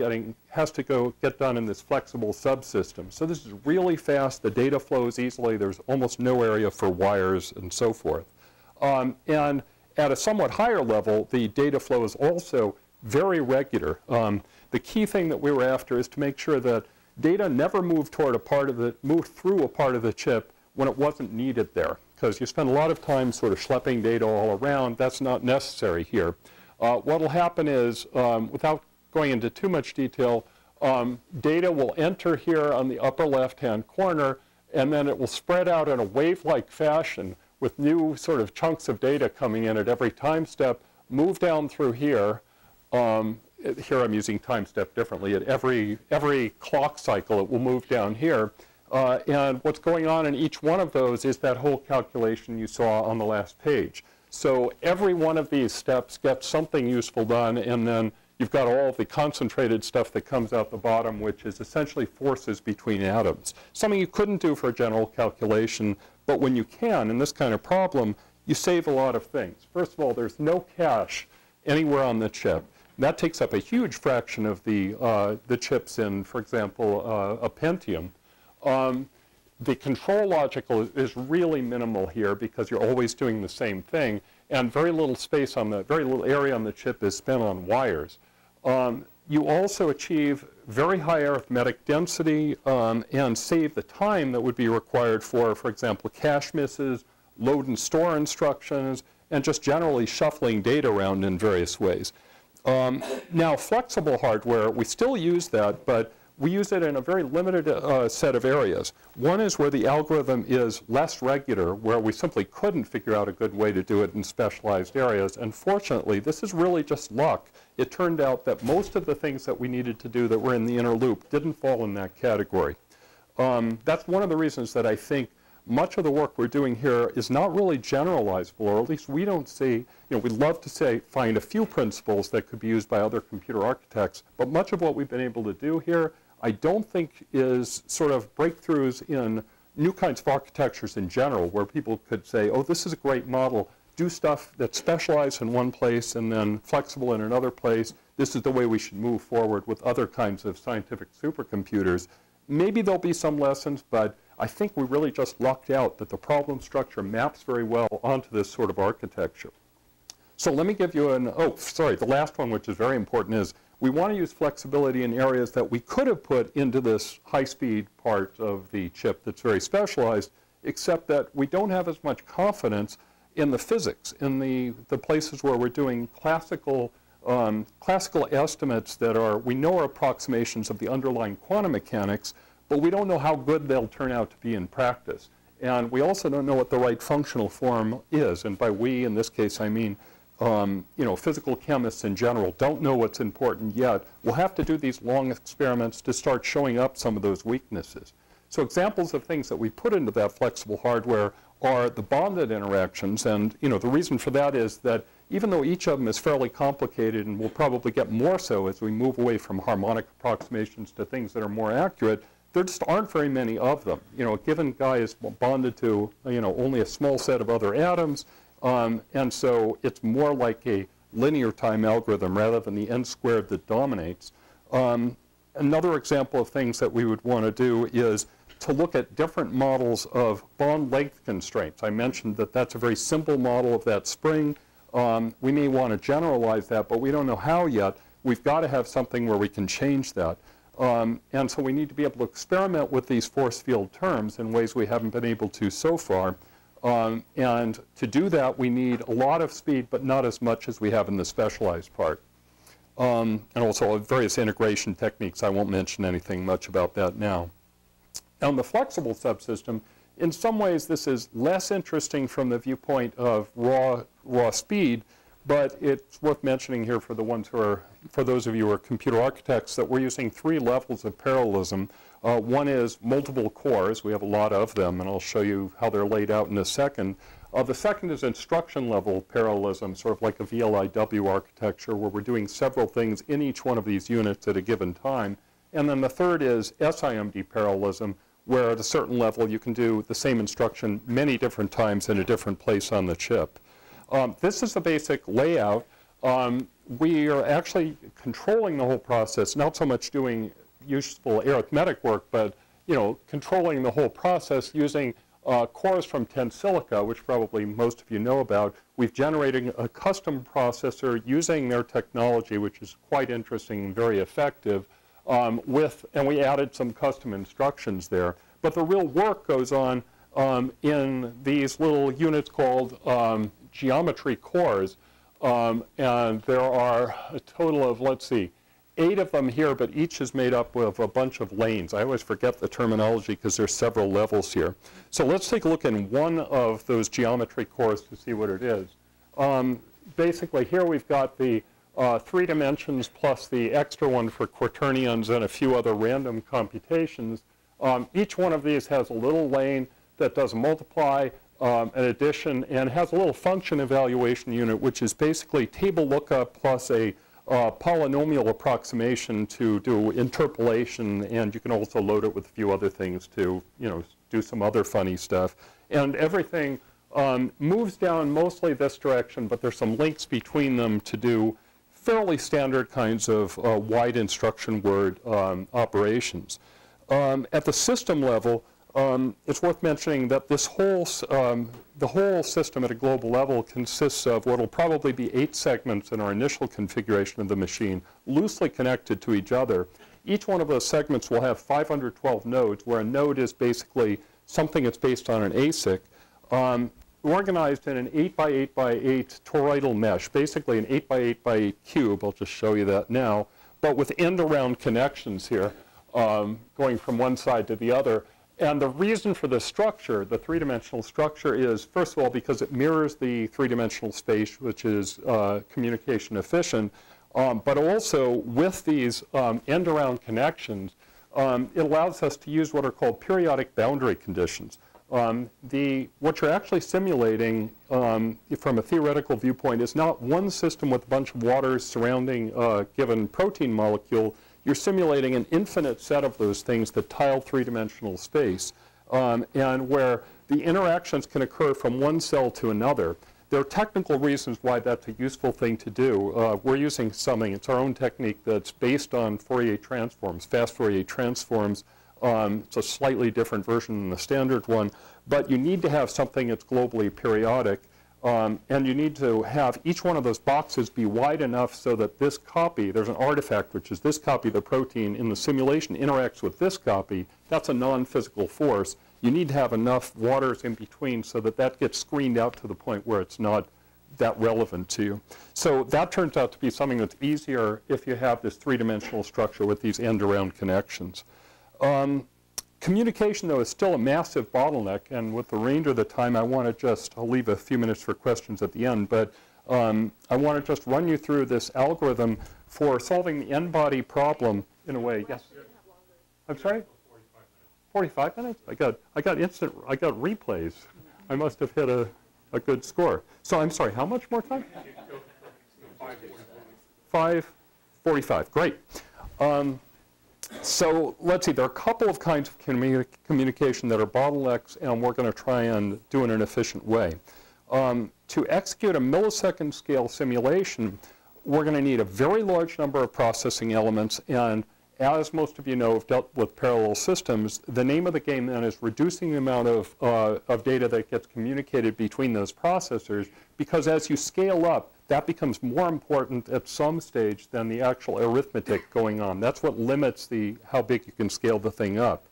get done in this flexible subsystem. So this is really fast. The data flows easily. There's almost no area for wires and so forth. And at a somewhat higher level, the data flow is also very regular. The key thing that we were after is to make sure that data never moved through a part of the chip when it wasn't needed there, because you spend a lot of time sort of schlepping data all around. That's not necessary here. What will happen is, without going into too much detail, data will enter here on the upper left-hand corner, and then it will spread out in a wave-like fashion with new sort of chunks of data coming in at every time step, move down through here. Here I'm using time step differently. At every clock cycle, it will move down here. And what's going on in each one of those is that whole calculation you saw on the last page. So every one of these steps gets something useful done, and then you've got all the concentrated stuff that comes out the bottom, which is essentially forces between atoms. Something you couldn't do for a general calculation, but when you can in this kind of problem, you save a lot of things. First of all, there's no cache anywhere on the chip. That takes up a huge fraction of the chips in, for example, a Pentium. The control logic is really minimal here because you're always doing the same thing, and very little space on the, very little area on the chip is spent on wires. You also achieve very high arithmetic density and save the time that would be required for example, cache misses, load and store instructions, and just generally shuffling data around in various ways. Now, flexible hardware, we still use that, but we use it in a very limited set of areas. One is where the algorithm is less regular, where we simply couldn't figure out a good way to do it in specialized areas. And fortunately, this is really just luck. It turned out that most of the things that we needed to do that were in the inner loop didn't fall in that category. That's one of the reasons that I think much of the work we're doing here is not really generalizable, or at least we don't see, you know, we'd love to say find a few principles that could be used by other computer architects, but much of what we've been able to do here I don't think is sort of breakthroughs in new kinds of architectures in general, where people could say, oh, this is a great model, do stuff that's specialized in one place and then flexible in another place. This is the way we should move forward with other kinds of scientific supercomputers. Maybe there'll be some lessons, but I think we really just lucked out that the problem structure maps very well onto this sort of architecture. So let me give you an, oh, sorry, the last one, which is very important, is we want to use flexibility in areas that we could have put into this high-speed part of the chip that's very specialized, except that we don't have as much confidence in the physics, in the places where we're doing classical, classical estimates that are, we know are approximations of the underlying quantum mechanics, but we don't know how good they'll turn out to be in practice. And we also don't know what the right functional form is. And by we, in this case, I mean you know, physical chemists in general don't know what's important yet. We'll have to do these long experiments to start showing up some of those weaknesses. So examples of things that we put into that flexible hardware are the bonded interactions. And you know, the reason for that is that even though each of them is fairly complicated and will probably get more so as we move away from harmonic approximations to things that are more accurate, there just aren't very many of them. You know, a given guy is bonded to, you know, only a small set of other atoms, and so it's more like a linear time algorithm rather than the n squared that dominates. Another example of things that we would want to do is to look at different models of bond length constraints. I mentioned that that's a very simple model of that spring. We may want to generalize that, but we don't know how yet. We've got to have something where we can change that. And so we need to be able to experiment with these force field terms in ways we haven't been able to so far. And to do that, we need a lot of speed, but not as much as we have in the specialized part. And also various integration techniques. I won't mention anything much about that now. On the flexible subsystem, in some ways, this is less interesting from the viewpoint of raw speed, but it's worth mentioning here for the ones who are, for those of you who are computer architects, that we're using three levels of parallelism. One is multiple cores. We have a lot of them, and I'll show you how they're laid out in a second. The second is instruction level parallelism, sort of like a VLIW architecture, where we're doing several things in each one of these units at a given time. And then the third is SIMD parallelism, where at a certain level you can do the same instruction many different times in a different place on the chip. This is the basic layout. We are actually controlling the whole process, not so much doing useful arithmetic work, but you know, controlling the whole process using cores from TenSilica, which probably most of you know about. We've generated a custom processor using their technology, which is quite interesting and very effective, and we added some custom instructions there. But the real work goes on in these little units called geometry cores, and there are a total of, let's see, 8 of them here, but each is made up of a bunch of lanes. I always forget the terminology because there's several levels here. So let's take a look in one of those geometry cores to see what it is. Basically, here we've got the 3 dimensions plus the extra one for quaternions and a few other random computations. Each one of these has a little lane that does multiply, an addition, and has a little function evaluation unit, which is basically table lookup plus a polynomial approximation to do interpolation, and you can also load it with a few other things to, you know, do some other funny stuff. And everything moves down mostly this direction, but there's some links between them to do fairly standard kinds of wide instruction word operations. At the system level, it's worth mentioning that this whole, the whole system at a global level consists of what will probably be 8 segments in our initial configuration of the machine, loosely connected to each other. Each one of those segments will have 512 nodes, where a node is basically something that's based on an ASIC, organized in an 8x8x8 toroidal mesh, basically an 8x8x8 cube. I'll just show you that now, but with end-around connections here, going from one side to the other. And the reason for this structure, the three-dimensional structure, is, first of all, because it mirrors the three-dimensional space, which is communication efficient. But also, with these end-around connections, it allows us to use what are called periodic boundary conditions. What you're actually simulating from a theoretical viewpoint is not one system with a bunch of water surrounding a given protein molecule. You're simulating an infinite set of those things that tile three-dimensional space, and where the interactions can occur from one cell to another. There are technical reasons why that's a useful thing to do. We're using summing. It's our own technique that's based on Fourier transforms, fast Fourier transforms. It's a slightly different version than the standard one. But you need to have something that's globally periodic. And you need to have each one of those boxes be wide enough so that this copy, there's an artifact, which is this copy of the protein in the simulation interacts with this copy. That's a non-physical force. You need to have enough waters in between so that that gets screened out to the point where it's not that relevant to you. So that turns out to be something that's easier if you have this three-dimensional structure with these end-around connections. Communication, though, is still a massive bottleneck, and with the remainder of the time, I want to just, I'll leave a few minutes for questions at the end, but I want to just run you through this algorithm for solving the n-body problem in a way. Yes? I'm sorry? 45 minutes? I got replays. I must have hit a good score. So I'm sorry, how much more time? 5:45, great. So let's see, there are a couple of kinds of communication that are bottlenecks, and we're going to try and do it in an efficient way. To execute a millisecond scale simulation, we're going to need a very large number of processing elements. And as most of you know, have dealt with parallel systems, the name of the game then is reducing the amount of data that gets communicated between those processors, because as you scale up, that becomes more important at some stage than the actual arithmetic going on. That's what limits how big you can scale the thing up.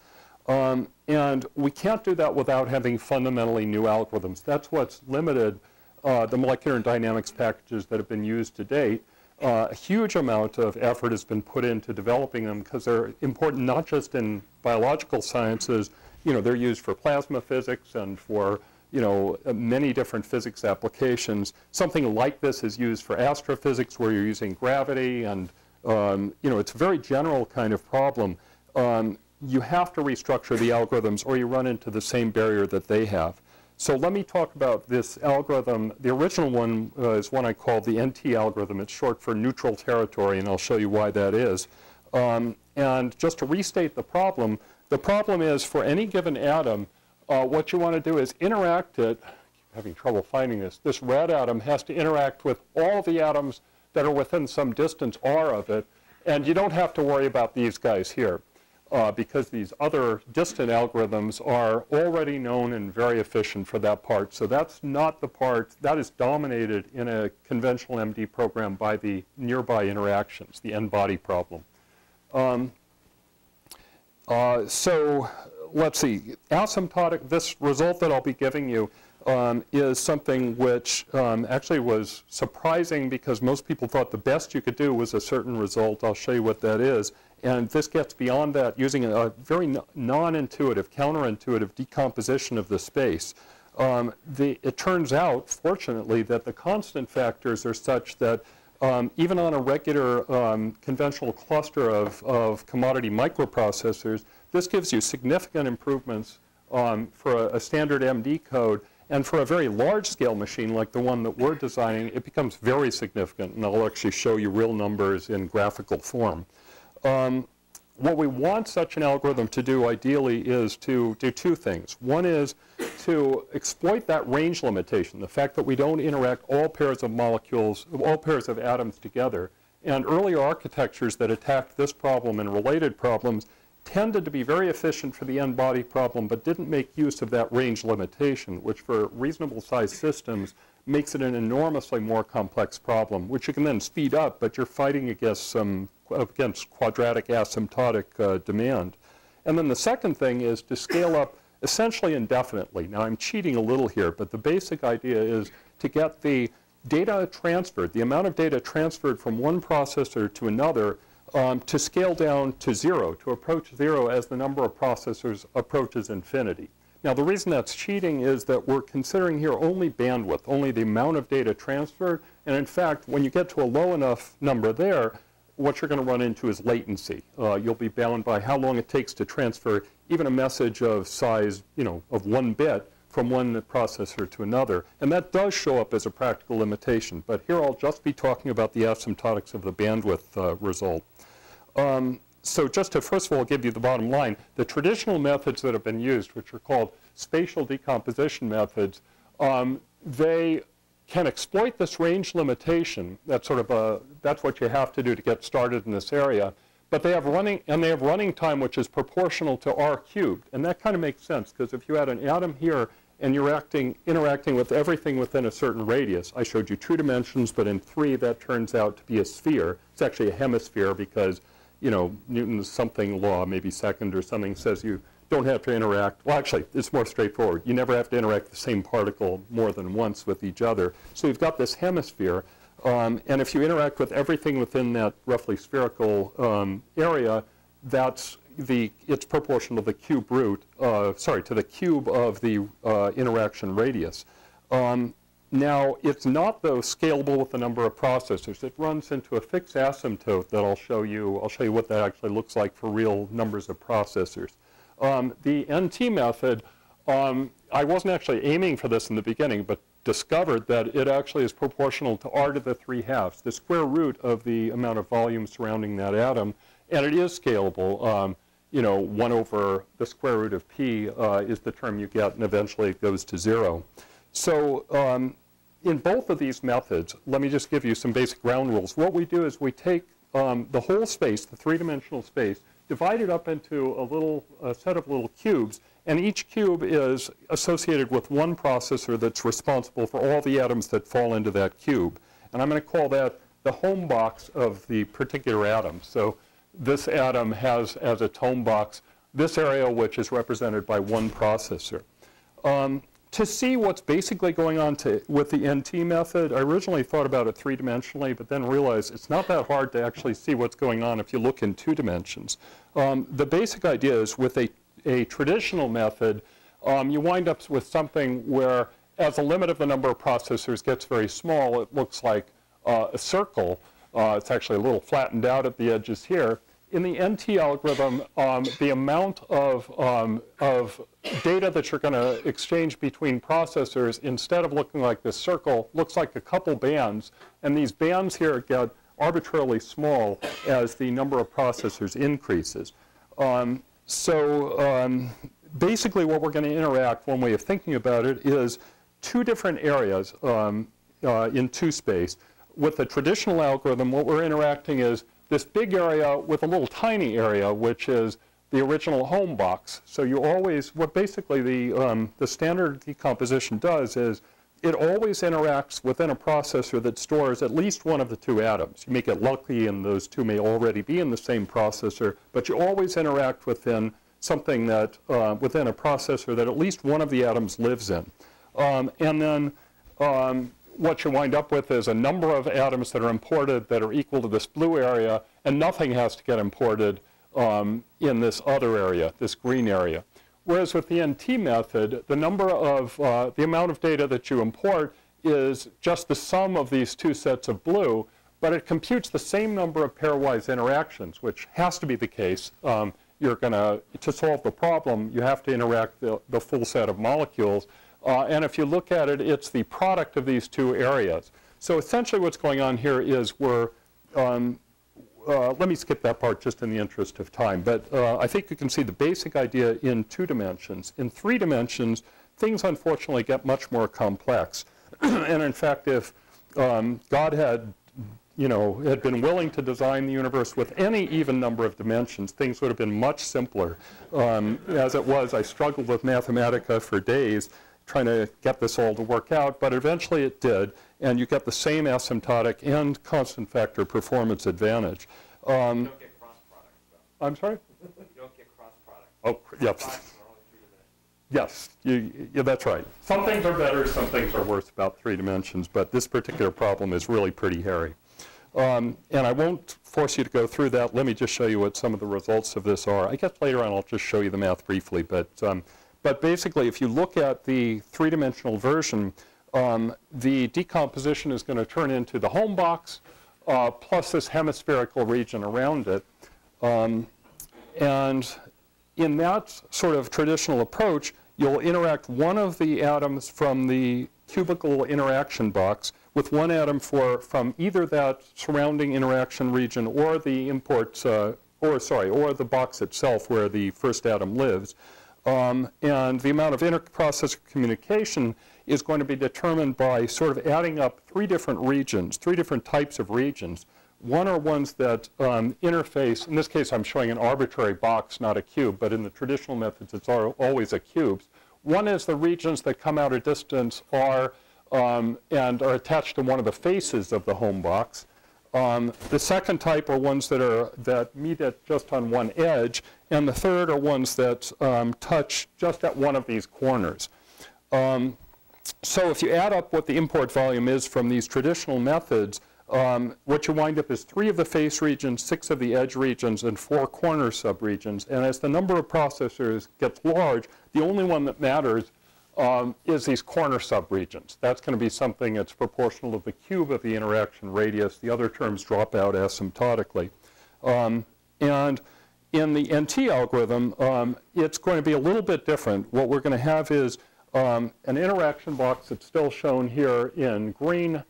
And we can't do that without having fundamentally new algorithms. That's what's limited the molecular and dynamics packages that have been used to date. A huge amount of effort has been put into developing them because they're important not just in biological sciences. You know, they're used for plasma physics and for many different physics applications. Something like this is used for astrophysics, where you're using gravity, and it's a very general kind of problem. You have to restructure the algorithms, or you run into the same barrier that they have. So let me talk about this algorithm. The original one is one I call the NT algorithm. It's short for neutral territory, and I'll show you why that is. And just to restate the problem is, for any given atom, what you want to do is interact it. I keep having trouble finding this. This red atom has to interact with all the atoms that are within some distance r of it. And you don't have to worry about these guys here, because these other distant algorithms are already known and very efficient for that part. So that's not the part that is dominated in a conventional MD program by the nearby interactions, the n-body problem. So let's see, asymptotic, this result that I'll be giving you is something which actually was surprising, because most people thought the best you could do was a certain result. I'll show you what that is. And this gets beyond that using a very non-intuitive, counterintuitive decomposition of the space. It turns out, fortunately, that the constant factors are such that even on a regular conventional cluster of commodity microprocessors, this gives you significant improvements for a standard MD code. And for a very large-scale machine like the one that we're designing, it becomes very significant, and I'll actually show you real numbers in graphical form. What we want such an algorithm to do, ideally, is to do two things. One is to exploit that range limitation, the fact that we don't interact all pairs of molecules, all pairs of atoms together. And earlier architectures that attacked this problem and related problems tended to be very efficient for the n-body problem, but didn't make use of that range limitation, which for reasonable-sized systems makes it an enormously more complex problem, which you can then speed up, but you're fighting against some quadratic asymptotic demand. And then the second thing is to scale up essentially indefinitely. Now, I'm cheating a little here, but the basic idea is to get the data transferred, the amount of data transferred from one processor to another, to scale down to zero, to approach zero as the number of processors approaches infinity. Now, the reason that's cheating is that we're considering here only bandwidth, only the amount of data transferred. And in fact, when you get to a low enough number there, what you're going to run into is latency. You'll be bound by how long it takes to transfer even a message of size, of 1 bit from one processor to another. And that does show up as a practical limitation. But here I'll just be talking about the asymptotics of the bandwidth result. So just to, first of all, give you the bottom line, the traditional methods that have been used, which are called spatial decomposition methods, they can exploit this range limitation. That's sort of that's what you have to do to get started in this area. But they have running time which is proportional to r cubed. And that kind of makes sense, because if you had an atom here and you're interacting with everything within a certain radius, I showed you 2 dimensions, but in 3, that turns out to be a sphere. It's actually a hemisphere because Newton's something law, maybe second or something, says you don't have to interact. Well, actually, it's more straightforward. You never have to interact the same particle more than once with each other. So you've got this hemisphere. And if you interact with everything within that roughly spherical area, that's it's proportional to the cube root, to the cube of the interaction radius. Now, it's not, though, scalable with the number of processors. It runs into a fixed asymptote that I'll show you. I'll show you what that actually looks like for real numbers of processors. The NT method, I wasn't actually aiming for this in the beginning, but discovered that it actually is proportional to r³, the square root of the amount of volume surrounding that atom. And it is scalable. 1/p is the term you get, and eventually it goes to 0. So in both of these methods, let me just give you some basic ground rules. What we do is we take the whole space, the 3-dimensional space, divide it up into a set of little cubes, and each cube is associated with one processor that's responsible for all the atoms that fall into that cube. And I'm going to call that the home box of the particular atom. So this atom has as its home box this area, which is represented by one processor. To see what's basically going on with the NT method, I originally thought about it 3-dimensionally, but then realized it's not that hard to actually see what's going on if you look in 2 dimensions. The basic idea is with a traditional method, you wind up with something where, as the limit of the number of processors gets very small, it looks like a circle. It's actually a little flattened out at the edges here. In the NT algorithm, the amount of data that you're going to exchange between processors, instead of looking like this circle, looks like a couple bands. And these bands here get arbitrarily small as the number of processors increases. Basically, what we're going to interact, one way of thinking about it, is 2 different areas in 2 space. With the traditional algorithm, what we're interacting is this big area with a little tiny area, which is the original home box. So you always, what basically the standard decomposition does is it always interacts within a processor that stores at least one of the 2 atoms. You may get lucky and those 2 may already be in the same processor, but you always interact within something that, within a processor that at least one of the atoms lives in. What you wind up with is a number of atoms that are imported that are equal to this blue area, and nothing has to get imported in this other area, this green area. Whereas with the NT method, the number of the amount of data that you import is just the sum of these 2 sets of blue, but it computes the same number of pairwise interactions, which has to be the case. To solve the problem, you have to interact the full set of molecules. And if you look at it, it's the product of these two areas. So essentially what's going on here is we're, let me skip that part just in the interest of time, but I think you can see the basic idea in two dimensions. In three dimensions, things unfortunately get much more complex. And in fact, if God had, had been willing to design the universe with any even number of dimensions, things would have been much simpler. As it was, I struggled with Mathematica for days trying to get this all to work out, but eventually it did, and you get the same asymptotic and constant factor performance advantage. You don't get cross products, though. I'm sorry? You don't get cross products. Oh, yes. Yes, yeah, that's right. Some things are better, some things are worse about three dimensions, but this particular problem is really pretty hairy. And I won't force you to go through that. Let me just show you what some of the results of this are. I guess later on I'll just show you the math briefly, but basically if you look at the three-dimensional version, the decomposition is going to turn into the home box plus this hemispherical region around it. And in that sort of traditional approach, you'll interact one of the atoms from the cubical interaction box with one atom from either that surrounding interaction region or the import, or the box itself where the first atom lives. And the amount of interprocessor communication is going to be determined by sort of adding up three different regions, three different types of regions. One are ones that interface. In this case, I'm showing an arbitrary box, not a cube, but in the traditional methods, it's always a cube. One is the regions that come out a distance are and are attached to one of the faces of the home box. The second type are ones that meet at just on one edge, and the third are ones that touch just at one of these corners. So if you add up what the import volume is from these traditional methods, what you wind up is 3 of the face regions, 6 of the edge regions, and 4 corner subregions. And as the number of processors gets large, the only one that matters is these corner subregions. That's going to be something that's proportional to the cube of the interaction radius. The other terms drop out asymptotically. And in the NT algorithm, it's going to be a little bit different. What we're going to have is an interaction box that's still shown here in green,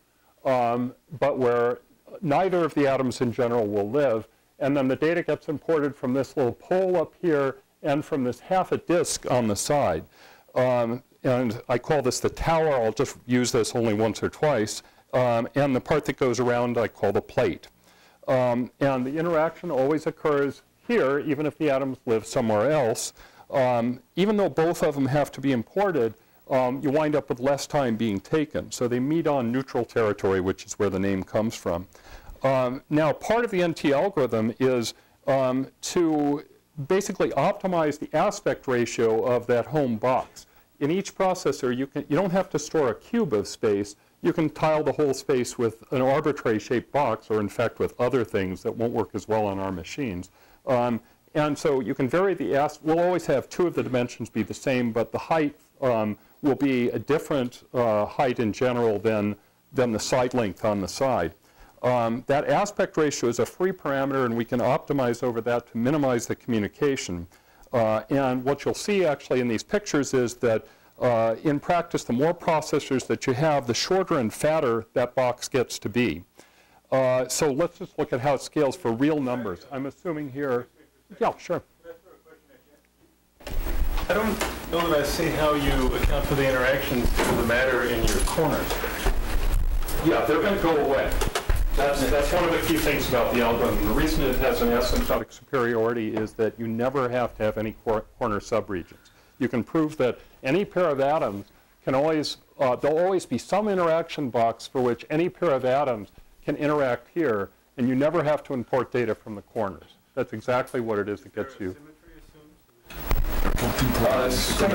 but where neither of the atoms in general will live. And then the data gets imported from this little pole up here and from this half a disk on the side. And I call this the tower. I'll just use this only once or twice. And the part that goes around I call the plate. And the interaction always occurs here, even if the atoms live somewhere else. Even though both of them have to be imported, you wind up with less time being taken. So they meet on neutral territory, which is where the name comes from. Now, part of the NT algorithm is to basically optimize the aspect ratio of that home box. In each processor, you don't have to store a cube of space. You can tile the whole space with an arbitrary shaped box, or in fact with other things that won't work as well on our machines. And so you can vary the aspect. We'll always have 2 of the dimensions be the same, but the height will be a different height in general than the side length on the side. That aspect ratio is a free parameter, and we can optimize over that to minimize the communication. And what you'll see actually in these pictures is that in practice, the more processors that you have, the shorter and fatter that box gets to be. So let's just look at how it scales for real numbers. I'm assuming here, yeah, sure. I don't know that I see how you account for the interactions that matter in your corners. Yeah, they're going to go away. That's one of the key things about the algorithm. The reason it has an asymptotic superiority is that you never have to have any corner subregions. You can prove that any pair of atoms can always, there'll always be some interaction box for which any pair of atoms can interact here, and you never have to import data from the corners. That's exactly what it is that gets you.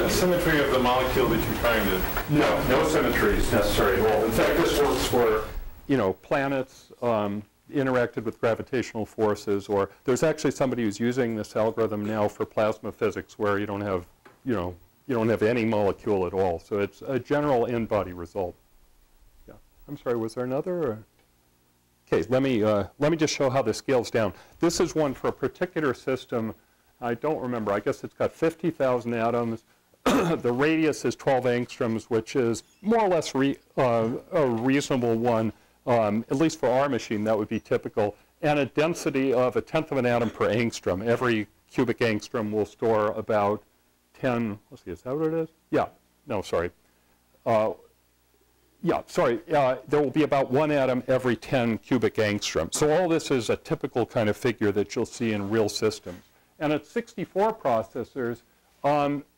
Symmetry of the molecule that you're trying to... No symmetry is necessary at all. In fact, this works for planets interacted with gravitational forces, or there's actually somebody who's using this algorithm now for plasma physics, where you don't have, you don't have any molecule at all. So it's a general in-body result. Yeah. I'm sorry. Was there another? Okay. Let me just show how this scales down. This is one for a particular system. I don't remember. I guess it's got 50,000 atoms. The radius is 12 angstroms, which is more or less a reasonable one, at least for our machine, that would be typical, and a density of 1/10 of an atom per angstrom. Every cubic angstrom will store about 10, let's see, is that what it is? Yeah, no, sorry. There will be about 1 atom every 10 cubic angstrom. So all this is a typical kind of figure that you'll see in real systems. And at 64 processors,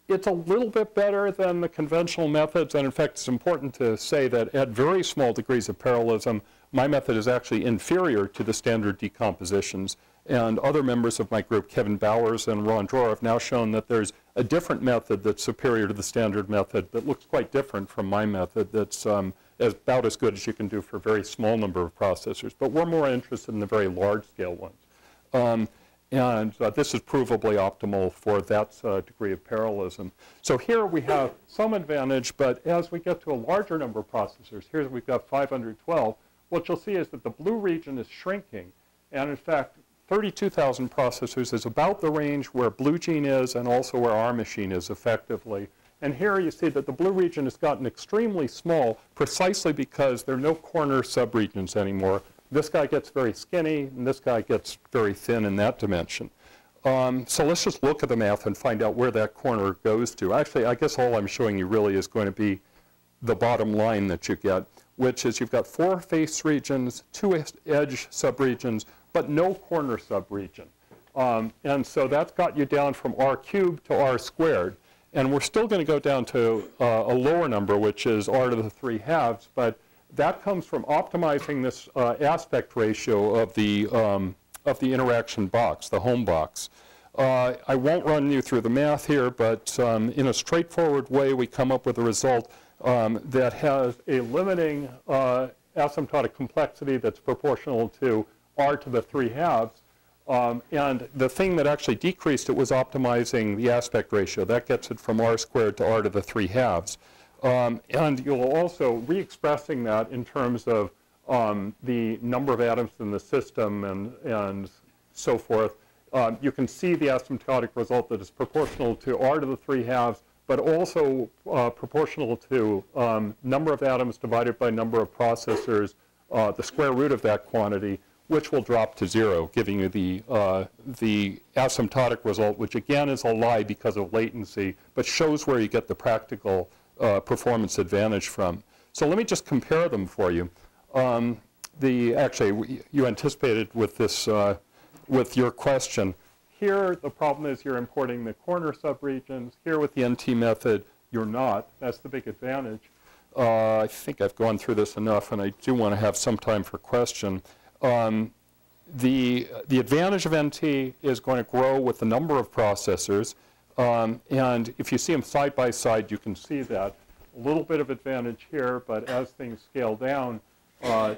it's a little bit better than the conventional methods. And in fact, it's important to say that at very small degrees of parallelism, my method is actually inferior to the standard decompositions. And other members of my group, Kevin Bowers and Ron Dror, have now shown that there's a different method that's superior to the standard method that looks quite different from my method, that's about as good as you can do for a very small number of processors. But we're more interested in the very large scale ones. And this is provably optimal for that degree of parallelism. So here we have some advantage, but as we get to a larger number of processors, here we've got 512, what you'll see is that the blue region is shrinking. And in fact, 32,000 processors is about the range where Blue Gene is and also where our machine is effectively. And here you see that the blue region has gotten extremely small precisely because there are no corner subregions anymore. This guy gets very skinny, and this guy gets very thin in that dimension. So let's just look at the math and find out where that corner goes to. Actually, I guess all I'm showing you really is going to be the bottom line that you get, which is you've got 4 face regions, 2 edge subregions, but no corner subregion. And so that's got you down from R cubed to R squared. And we're still going to go down to a lower number, which is R³⁄2, but that comes from optimizing this aspect ratio of the interaction box, the home box. I won't run you through the math here, but in a straightforward way, we come up with a result that has a limiting asymptotic complexity that's proportional to R³⁄2. And the thing that actually decreased it was optimizing the aspect ratio. That gets it from R squared to R³⁄2. And you'll also re-expressing that in terms of the number of atoms in the system and so forth. You can see the asymptotic result that is proportional to R³⁄2, but also proportional to number of atoms divided by number of processors, the square root of that quantity, which will drop to 0, giving you the asymptotic result, which again is a lie because of latency, but shows where you get the practical performance advantage from. So let me just compare them for you. You anticipated with this, with your question. Here, the problem is you're importing the corner subregions. Here with the NT method, you're not. That's the big advantage. I think I've gone through this enough, and I do want to have some time for question. The advantage of NT is going to grow with the number of processors. And if you see them side by side, you can see that. A little bit of advantage here, but as things scale down to,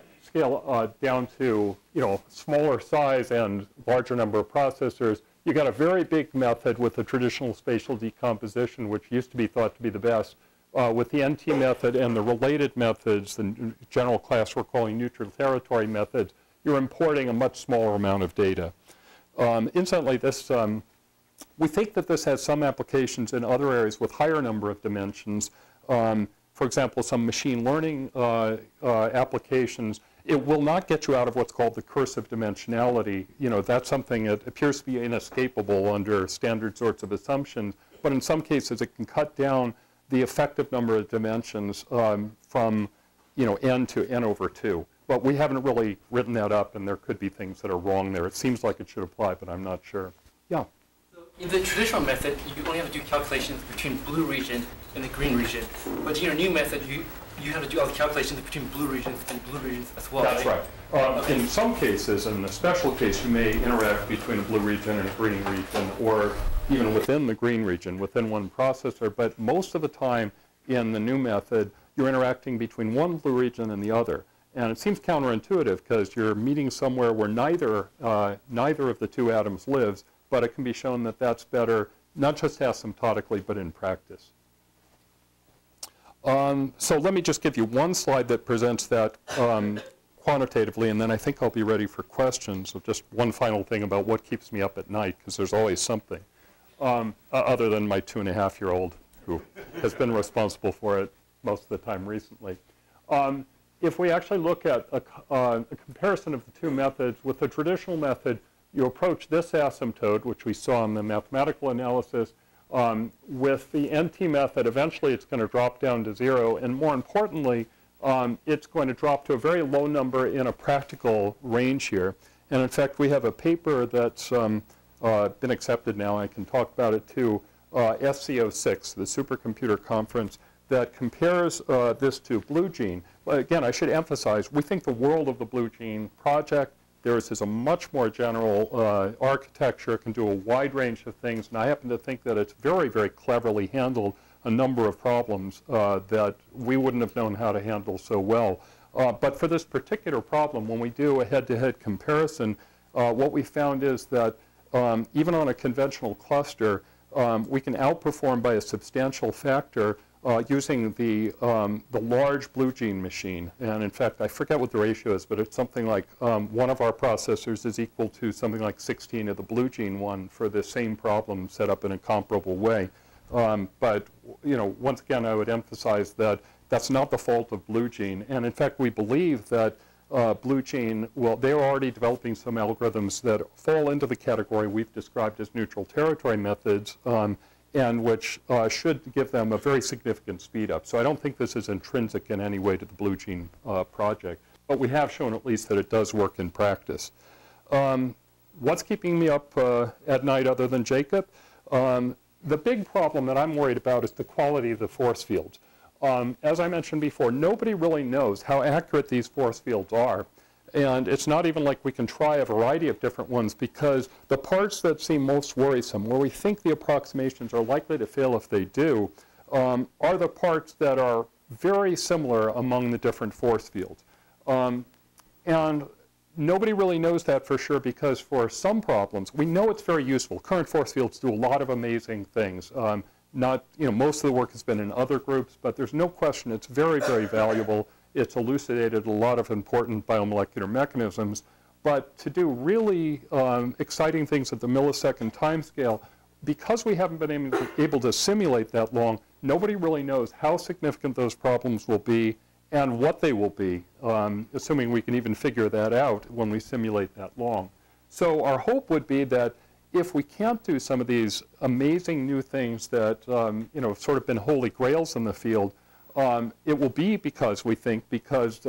smaller size and larger number of processors, you got a very big method with the traditional spatial decomposition, which used to be thought to be the best. With the NT method and the related methods, the general class we're calling neutral territory methods, you're importing a much smaller amount of data. Incidentally, this, we think that this has some applications in other areas with higher number of dimensions. For example, some machine learning applications. It will not get you out of what's called the curse of dimensionality. That's something that appears to be inescapable under standard sorts of assumptions. But in some cases, it can cut down the effective number of dimensions from n to n/2. But we haven't really written that up, and there could be things that are wrong there. It seems like it should apply, but I'm not sure. Yeah. In the traditional method, you only have to do calculations between blue region and the green region. But in your new method, you have to do all the calculations between blue regions and blue regions as well. That's right. In some cases, in a special case, you may interact between a blue region and a green region, or even within the green region, within one processor. But most of the time in the new method, you're interacting between one blue region and the other. And it seems counterintuitive because you're meeting somewhere where neither of the 2 atoms lives. But it can be shown that that's better, not just asymptotically, but in practice. So let me just give you one slide that presents that quantitatively, and then I think I'll be ready for questions. So just one final thing about what keeps me up at night, because there's always something, other than my 2-and-a-half-year-old who has been responsible for it most of the time recently. If we actually look at a comparison of the two methods, with the traditional method, you approach this asymptote, which we saw in the mathematical analysis. With the NT method, eventually it's going to drop down to zero. And more importantly, it's going to drop to a very low number in a practical range here. And in fact, we have a paper that's been accepted now. I can talk about it too. SC06, the Supercomputer Conference, that compares this to Blue Gene. But again, I should emphasize, we think the world of the Blue Gene project. Theirs is a much more general architecture, can do a wide range of things, and I happen to think that it's very, very cleverly handled a number of problems that we wouldn't have known how to handle so well. But for this particular problem, when we do a head-to-head comparison, what we found is that even on a conventional cluster, we can outperform by a substantial factor using the large Blue Gene machine. And in fact, I forget what the ratio is, but it's something like one of our processors is equal to something like 16 of the Blue Gene one for the same problem set up in a comparable way. But you know, once again, I would emphasize that that's not the fault of Blue Gene. And in fact, we believe that Blue Gene, well, they're already developing some algorithms that fall into the category we've described as neutral territory methods. And which should give them a very significant speed up. So I don't think this is intrinsic in any way to the Blue Gene project, but we have shown at least that it does work in practice. What's keeping me up at night other than Jacob? The big problem that I'm worried about is the quality of the force fields. As I mentioned before, nobody really knows how accurate these force fields are. And it's not even like we can try a variety of different ones, because the parts that seem most worrisome, where we think the approximations are likely to fail if they do, are the parts that are very similar among the different force fields. And nobody really knows that for sure, because for some problems, we know it's very useful. Current force fields do a lot of amazing things. Not, you know, most of the work has been in other groups, but there's no question it's very, very valuable. It's elucidated a lot of important biomolecular mechanisms. But to do really exciting things at the millisecond timescale, because we haven't been able to simulate that long, nobody really knows how significant those problems will be and what they will be, assuming we can even figure that out when we simulate that long. So our hope would be that if we can't do some of these amazing new things that you know, have sort of been holy grails in the field, it will be because we think, because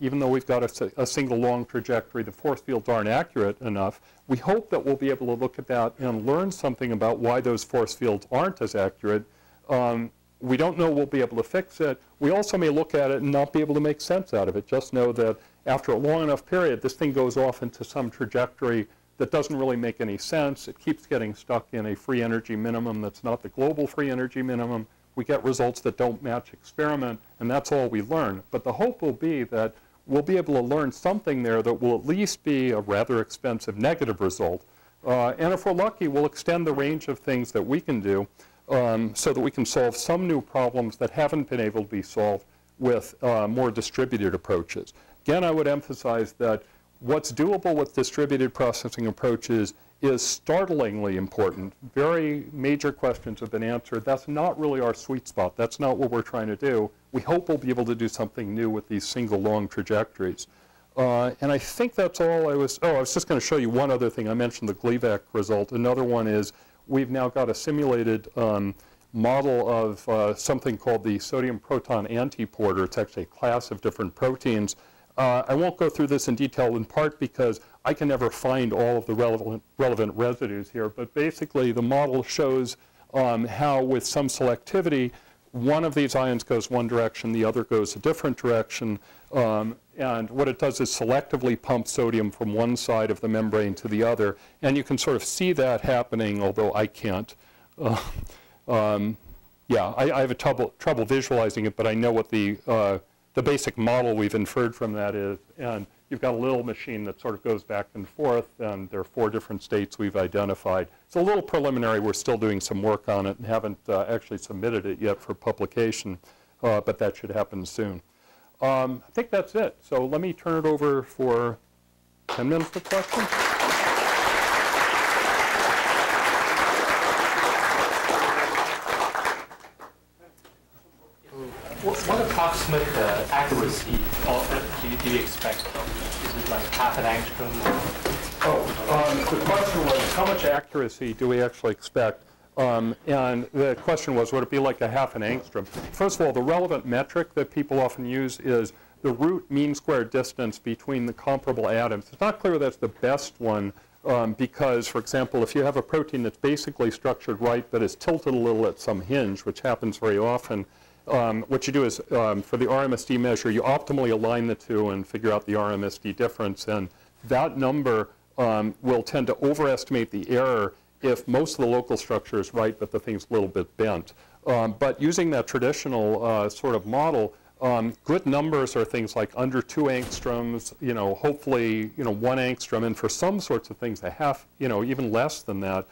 even though we've got a single long trajectory, the force fields aren't accurate enough. We hope that we'll be able to look at that and learn something about why those force fields aren't as accurate. We don't know we'll be able to fix it. We also may look at it and not be able to make sense out of it. Just know that after a long enough period, this thing goes off into some trajectory that doesn't really make any sense. It keeps getting stuck in a free energy minimum that's not the global free energy minimum. We get results that don't match experiment, and that's all we learn. But the hope will be that we'll be able to learn something there that will at least be a rather expensive negative result. And if we're lucky, we'll extend the range of things that we can do so that we can solve some new problems that haven't been able to be solved with more distributed approaches. Again, I would emphasize that what's doable with distributed processing approaches is startlingly important. Very major questions have been answered. That's not really our sweet spot. That's not what we're trying to do. We hope we'll be able to do something new with these single long trajectories. And I think that's all I was, oh, I was just going to show you one other thing. I mentioned the Gleevec result. Another one is we've now got a simulated model of something called the sodium proton antiporter. It's actually a class of different proteins. I won't go through this in detail, in part because I can never find all of the relevant residues here. But basically, the model shows how, with some selectivity, one of these ions goes one direction, the other goes a different direction. And what it does is selectively pump sodium from one side of the membrane to the other. And you can sort of see that happening, although I can't. Yeah, I have a trouble visualizing it, but I know what the basic model we've inferred from that is. And you've got a little machine that sort of goes back and forth, and there are four different states we've identified. It's a little preliminary. We're still doing some work on it and haven't actually submitted it yet for publication, but that should happen soon. I think that's it. So let me turn it over for 10 minutes for questions. approximate accuracy do you expect? Is it like half an angstrom? The question was, how much accuracy do we actually expect? And the question was, would it be like a half an angstrom? First of all, the relevant metric that people often use is the root mean square distance between the comparable atoms. It's not clear that's the best one because, for example, if you have a protein that's basically structured right but is tilted a little at some hinge, which happens very often, what you do is, for the RMSD measure, you optimally align the two and figure out the RMSD difference. And that number will tend to overestimate the error if most of the local structure is right but the thing's a little bit bent. But using that traditional sort of model, good numbers are things like under 2 angstroms, you know, hopefully, you know, 1 angstrom, and for some sorts of things, a half, you know, even less than that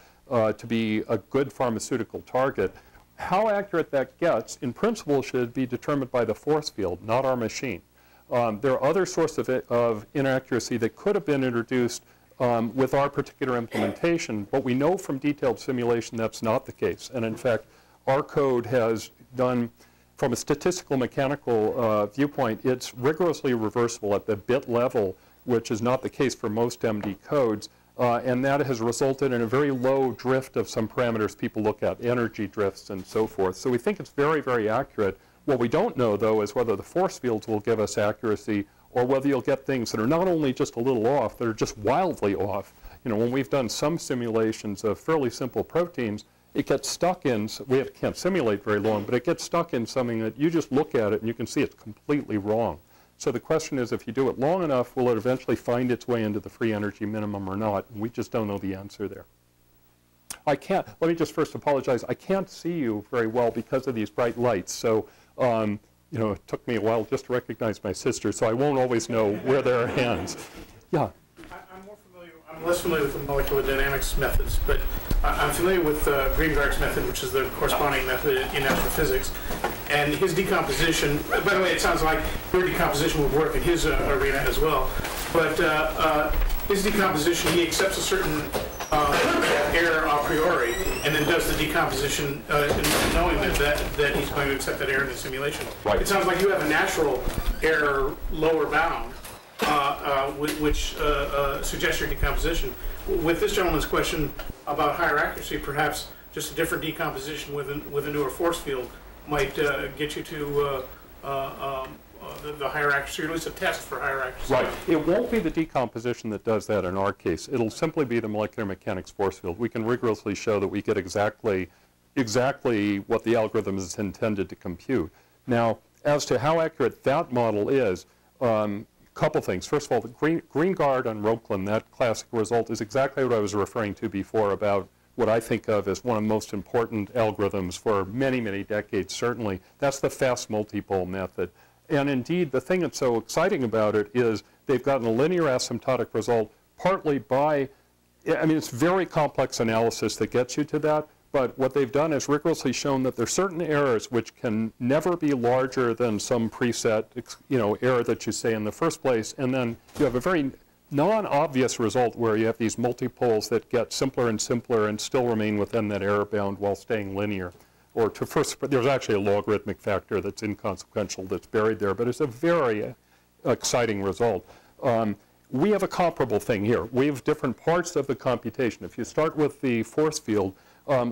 to be a good pharmaceutical target. How accurate that gets, in principle, should be determined by the force field, not our machine. There are other sources of inaccuracy that could have been introduced with our particular implementation, but we know from detailed simulation that's not the case. And in fact, our code has done, from a statistical mechanical viewpoint, it's rigorously reversible at the bit level, which is not the case for most MD codes. And that has resulted in a very low drift of some parameters people look at, energy drifts and so forth. So we think it's very, very accurate. What we don't know, though, is whether the force fields will give us accuracy or whether you'll get things that are not only just a little off, they're just wildly off. You know, when we've done some simulations of fairly simple proteins, it gets stuck in, we can't simulate very long, but it gets stuck in something that you just look at it and you can see it's completely wrong. So the question is, if you do it long enough, will it eventually find its way into the free energy minimum or not? And we just don't know the answer there. I can't, let me just first apologize, I can't see you very well because of these bright lights. So, you know, it took me a while just to recognize my sister, so I won't always know where there are hands. Yeah. I'm less familiar with the molecular dynamics methods, but I'm familiar with Greenberg's method, which is the corresponding method in astrophysics. And his decomposition, by the way, it sounds like your decomposition would work in his arena as well. But his decomposition, he accepts a certain error a priori, and then does the decomposition knowing that he's going to accept that error in the simulation. Right. It sounds like you have a natural error lower bound, which suggests your decomposition. With this gentleman's question about higher accuracy, perhaps just a different decomposition with a newer force field might get you to the higher accuracy, or at least a test for higher accuracy. Right. It won't be the decomposition that does that in our case. It'll simply be the molecular mechanics force field. We can rigorously show that we get exactly what the algorithm is intended to compute. Now, as to how accurate that model is, couple things. First of all, the Greengard and Roeklin, that classic result is exactly what I was referring to before about what I think of as one of the most important algorithms for many, many decades, certainly. That's the fast multipole method. And indeed, the thing that's so exciting about it is they've gotten a linear asymptotic result partly by, I mean, it's very complex analysis that gets you to that, but what they've done is rigorously shown that there are certain errors which can never be larger than some preset, you know, error that you say in the first place. And then you have a very non-obvious result where you have these multipoles that get simpler and simpler and still remain within that error bound while staying linear. Or to first, there's actually a logarithmic factor that's inconsequential that's buried there, but it's a very exciting result. We have a comparable thing here. We have different parts of the computation. If you start with the force field,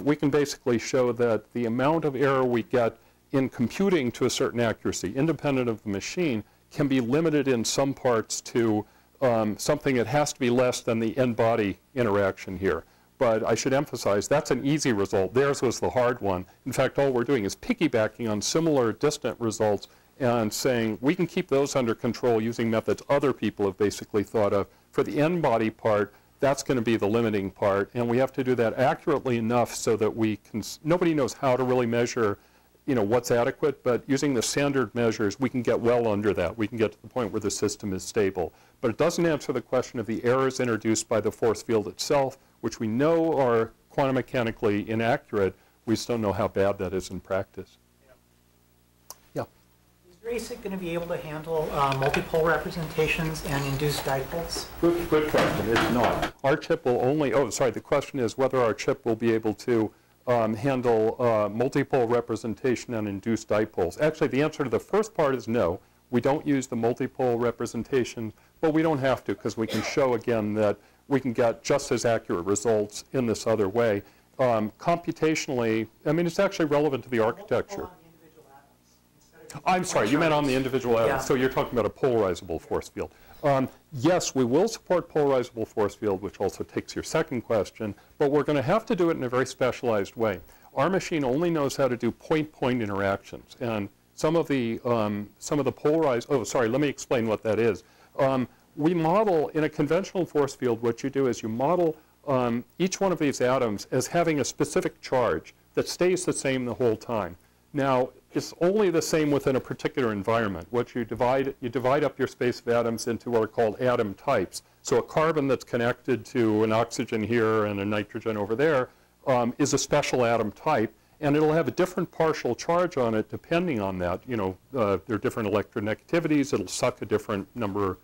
we can basically show that the amount of error we get in computing to a certain accuracy, independent of the machine, can be limited in some parts to something that has to be less than the n-body interaction here. But I should emphasize, that's an easy result. Theirs was the hard one. In fact, all we're doing is piggybacking on similar distant results and saying we can keep those under control using methods other people have basically thought of. For the n-body part, that's going to be the limiting part, and we have to do that accurately enough so that we can, nobody knows how to really measure, you know, what's adequate, but using the standard measures, we can get well under that. We can get to the point where the system is stable. But it doesn't answer the question of the errors introduced by the force field itself, which we know are quantum mechanically inaccurate. We just don't know how bad that is in practice. Yeah. Is RACIC going to be able to handle multipole representations and induced dipoles? Good question. It's not. Our chip will only, the question is whether our chip will be able to handle multipole representation and induced dipoles? Actually, the answer to the first part is no. We don't use the multipole representation, but we don't have to, because we can show again that we can get just as accurate results in this other way. Computationally, I mean, it's actually relevant to the architecture. I'm sorry, you meant on the individual atoms. Yeah. So you're talking about a polarizable force field. Yes, we will support polarizable force field, which also takes your second question, but we're going to have to do it in a very specialized way. Our machine only knows how to do point-point interactions, and some of the polarized, oh, sorry, let me explain what that is. We model, in a conventional force field, what you do is you model each one of these atoms as having a specific charge that stays the same the whole time. Now, it's only the same within a particular environment. What you divide up your space of atoms into what are called atom types. So a carbon that's connected to an oxygen here and a nitrogen over there is a special atom type, and it'll have a different partial charge on it depending on that. You know, there are different electronegativities. It'll suck a different number.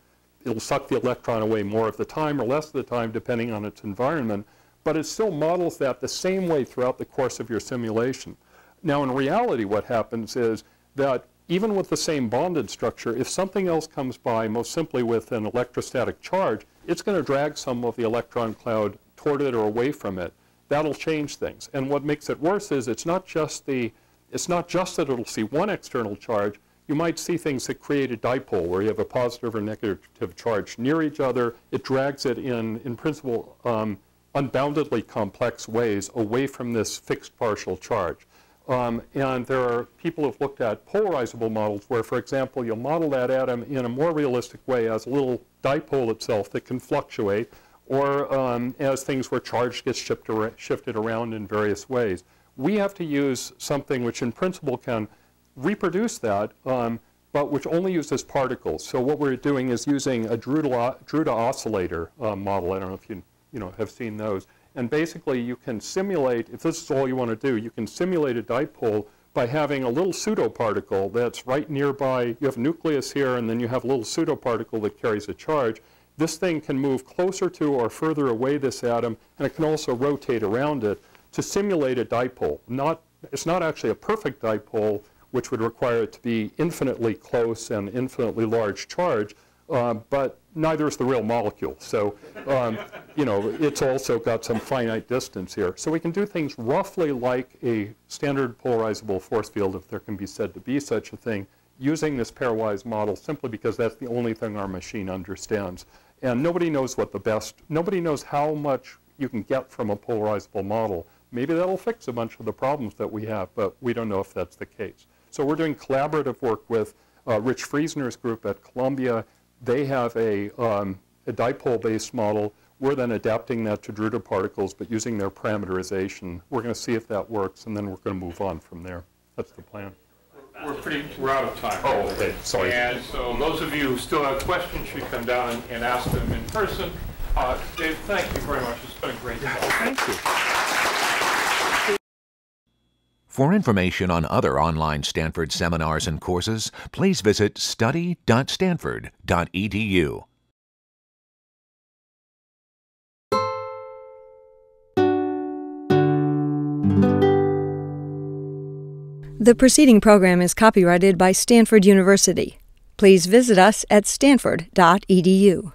It'll suck the electron away more of the time or less of the time depending on its environment, but it still models that the same way throughout the course of your simulation. Now, in reality, what happens is that even with the same bonded structure, if something else comes by, most simply with an electrostatic charge, it's going to drag some of the electron cloud toward it or away from it. That'll change things. And what makes it worse is it's not just that it'll see one external charge. You might see things that create a dipole, where you have a positive or negative charge near each other. It drags it in principle, unboundedly complex ways away from this fixed partial charge. And there are people who've looked at polarizable models where, for example, you'll model that atom in a more realistic way as a little dipole itself that can fluctuate, or as things where charge gets shifted around in various ways. We have to use something which in principle can reproduce that, but which only uses particles. So what we're doing is using a Drude oscillator model. I don't know if you know, have seen those. And basically, you can simulate, if this is all you want to do, you can simulate a dipole by having a little pseudoparticle that's right nearby. You have a nucleus here, and then you have a little pseudoparticle that carries a charge. This thing can move closer to or further away this atom, and it can also rotate around it to simulate a dipole. It's not actually a perfect dipole, which would require it to be infinitely close and infinitely large charge, but neither is the real molecule. So, you know, it's also got some finite distance here. So we can do things roughly like a standard polarizable force field, if there can be said to be such a thing, using this pairwise model simply because that's the only thing our machine understands. And nobody knows what the best, nobody knows how much you can get from a polarizable model. Maybe that'll fix a bunch of the problems that we have, but we don't know if that's the case. So we're doing collaborative work with Rich Friesner's group at Columbia. They have a dipole-based model. We're then adapting that to Drude particles, but using their parameterization. We're going to see if that works, and then we're going to move on from there. That's the plan. We're out of time. Oh, okay. Sorry. And so those of you who still have questions should come down and ask them in person. Dave, thank you very much. It's been a great time. Thank you. For information on other online Stanford seminars and courses, please visit study.stanford.edu. The preceding program is copyrighted by Stanford University. Please visit us at stanford.edu.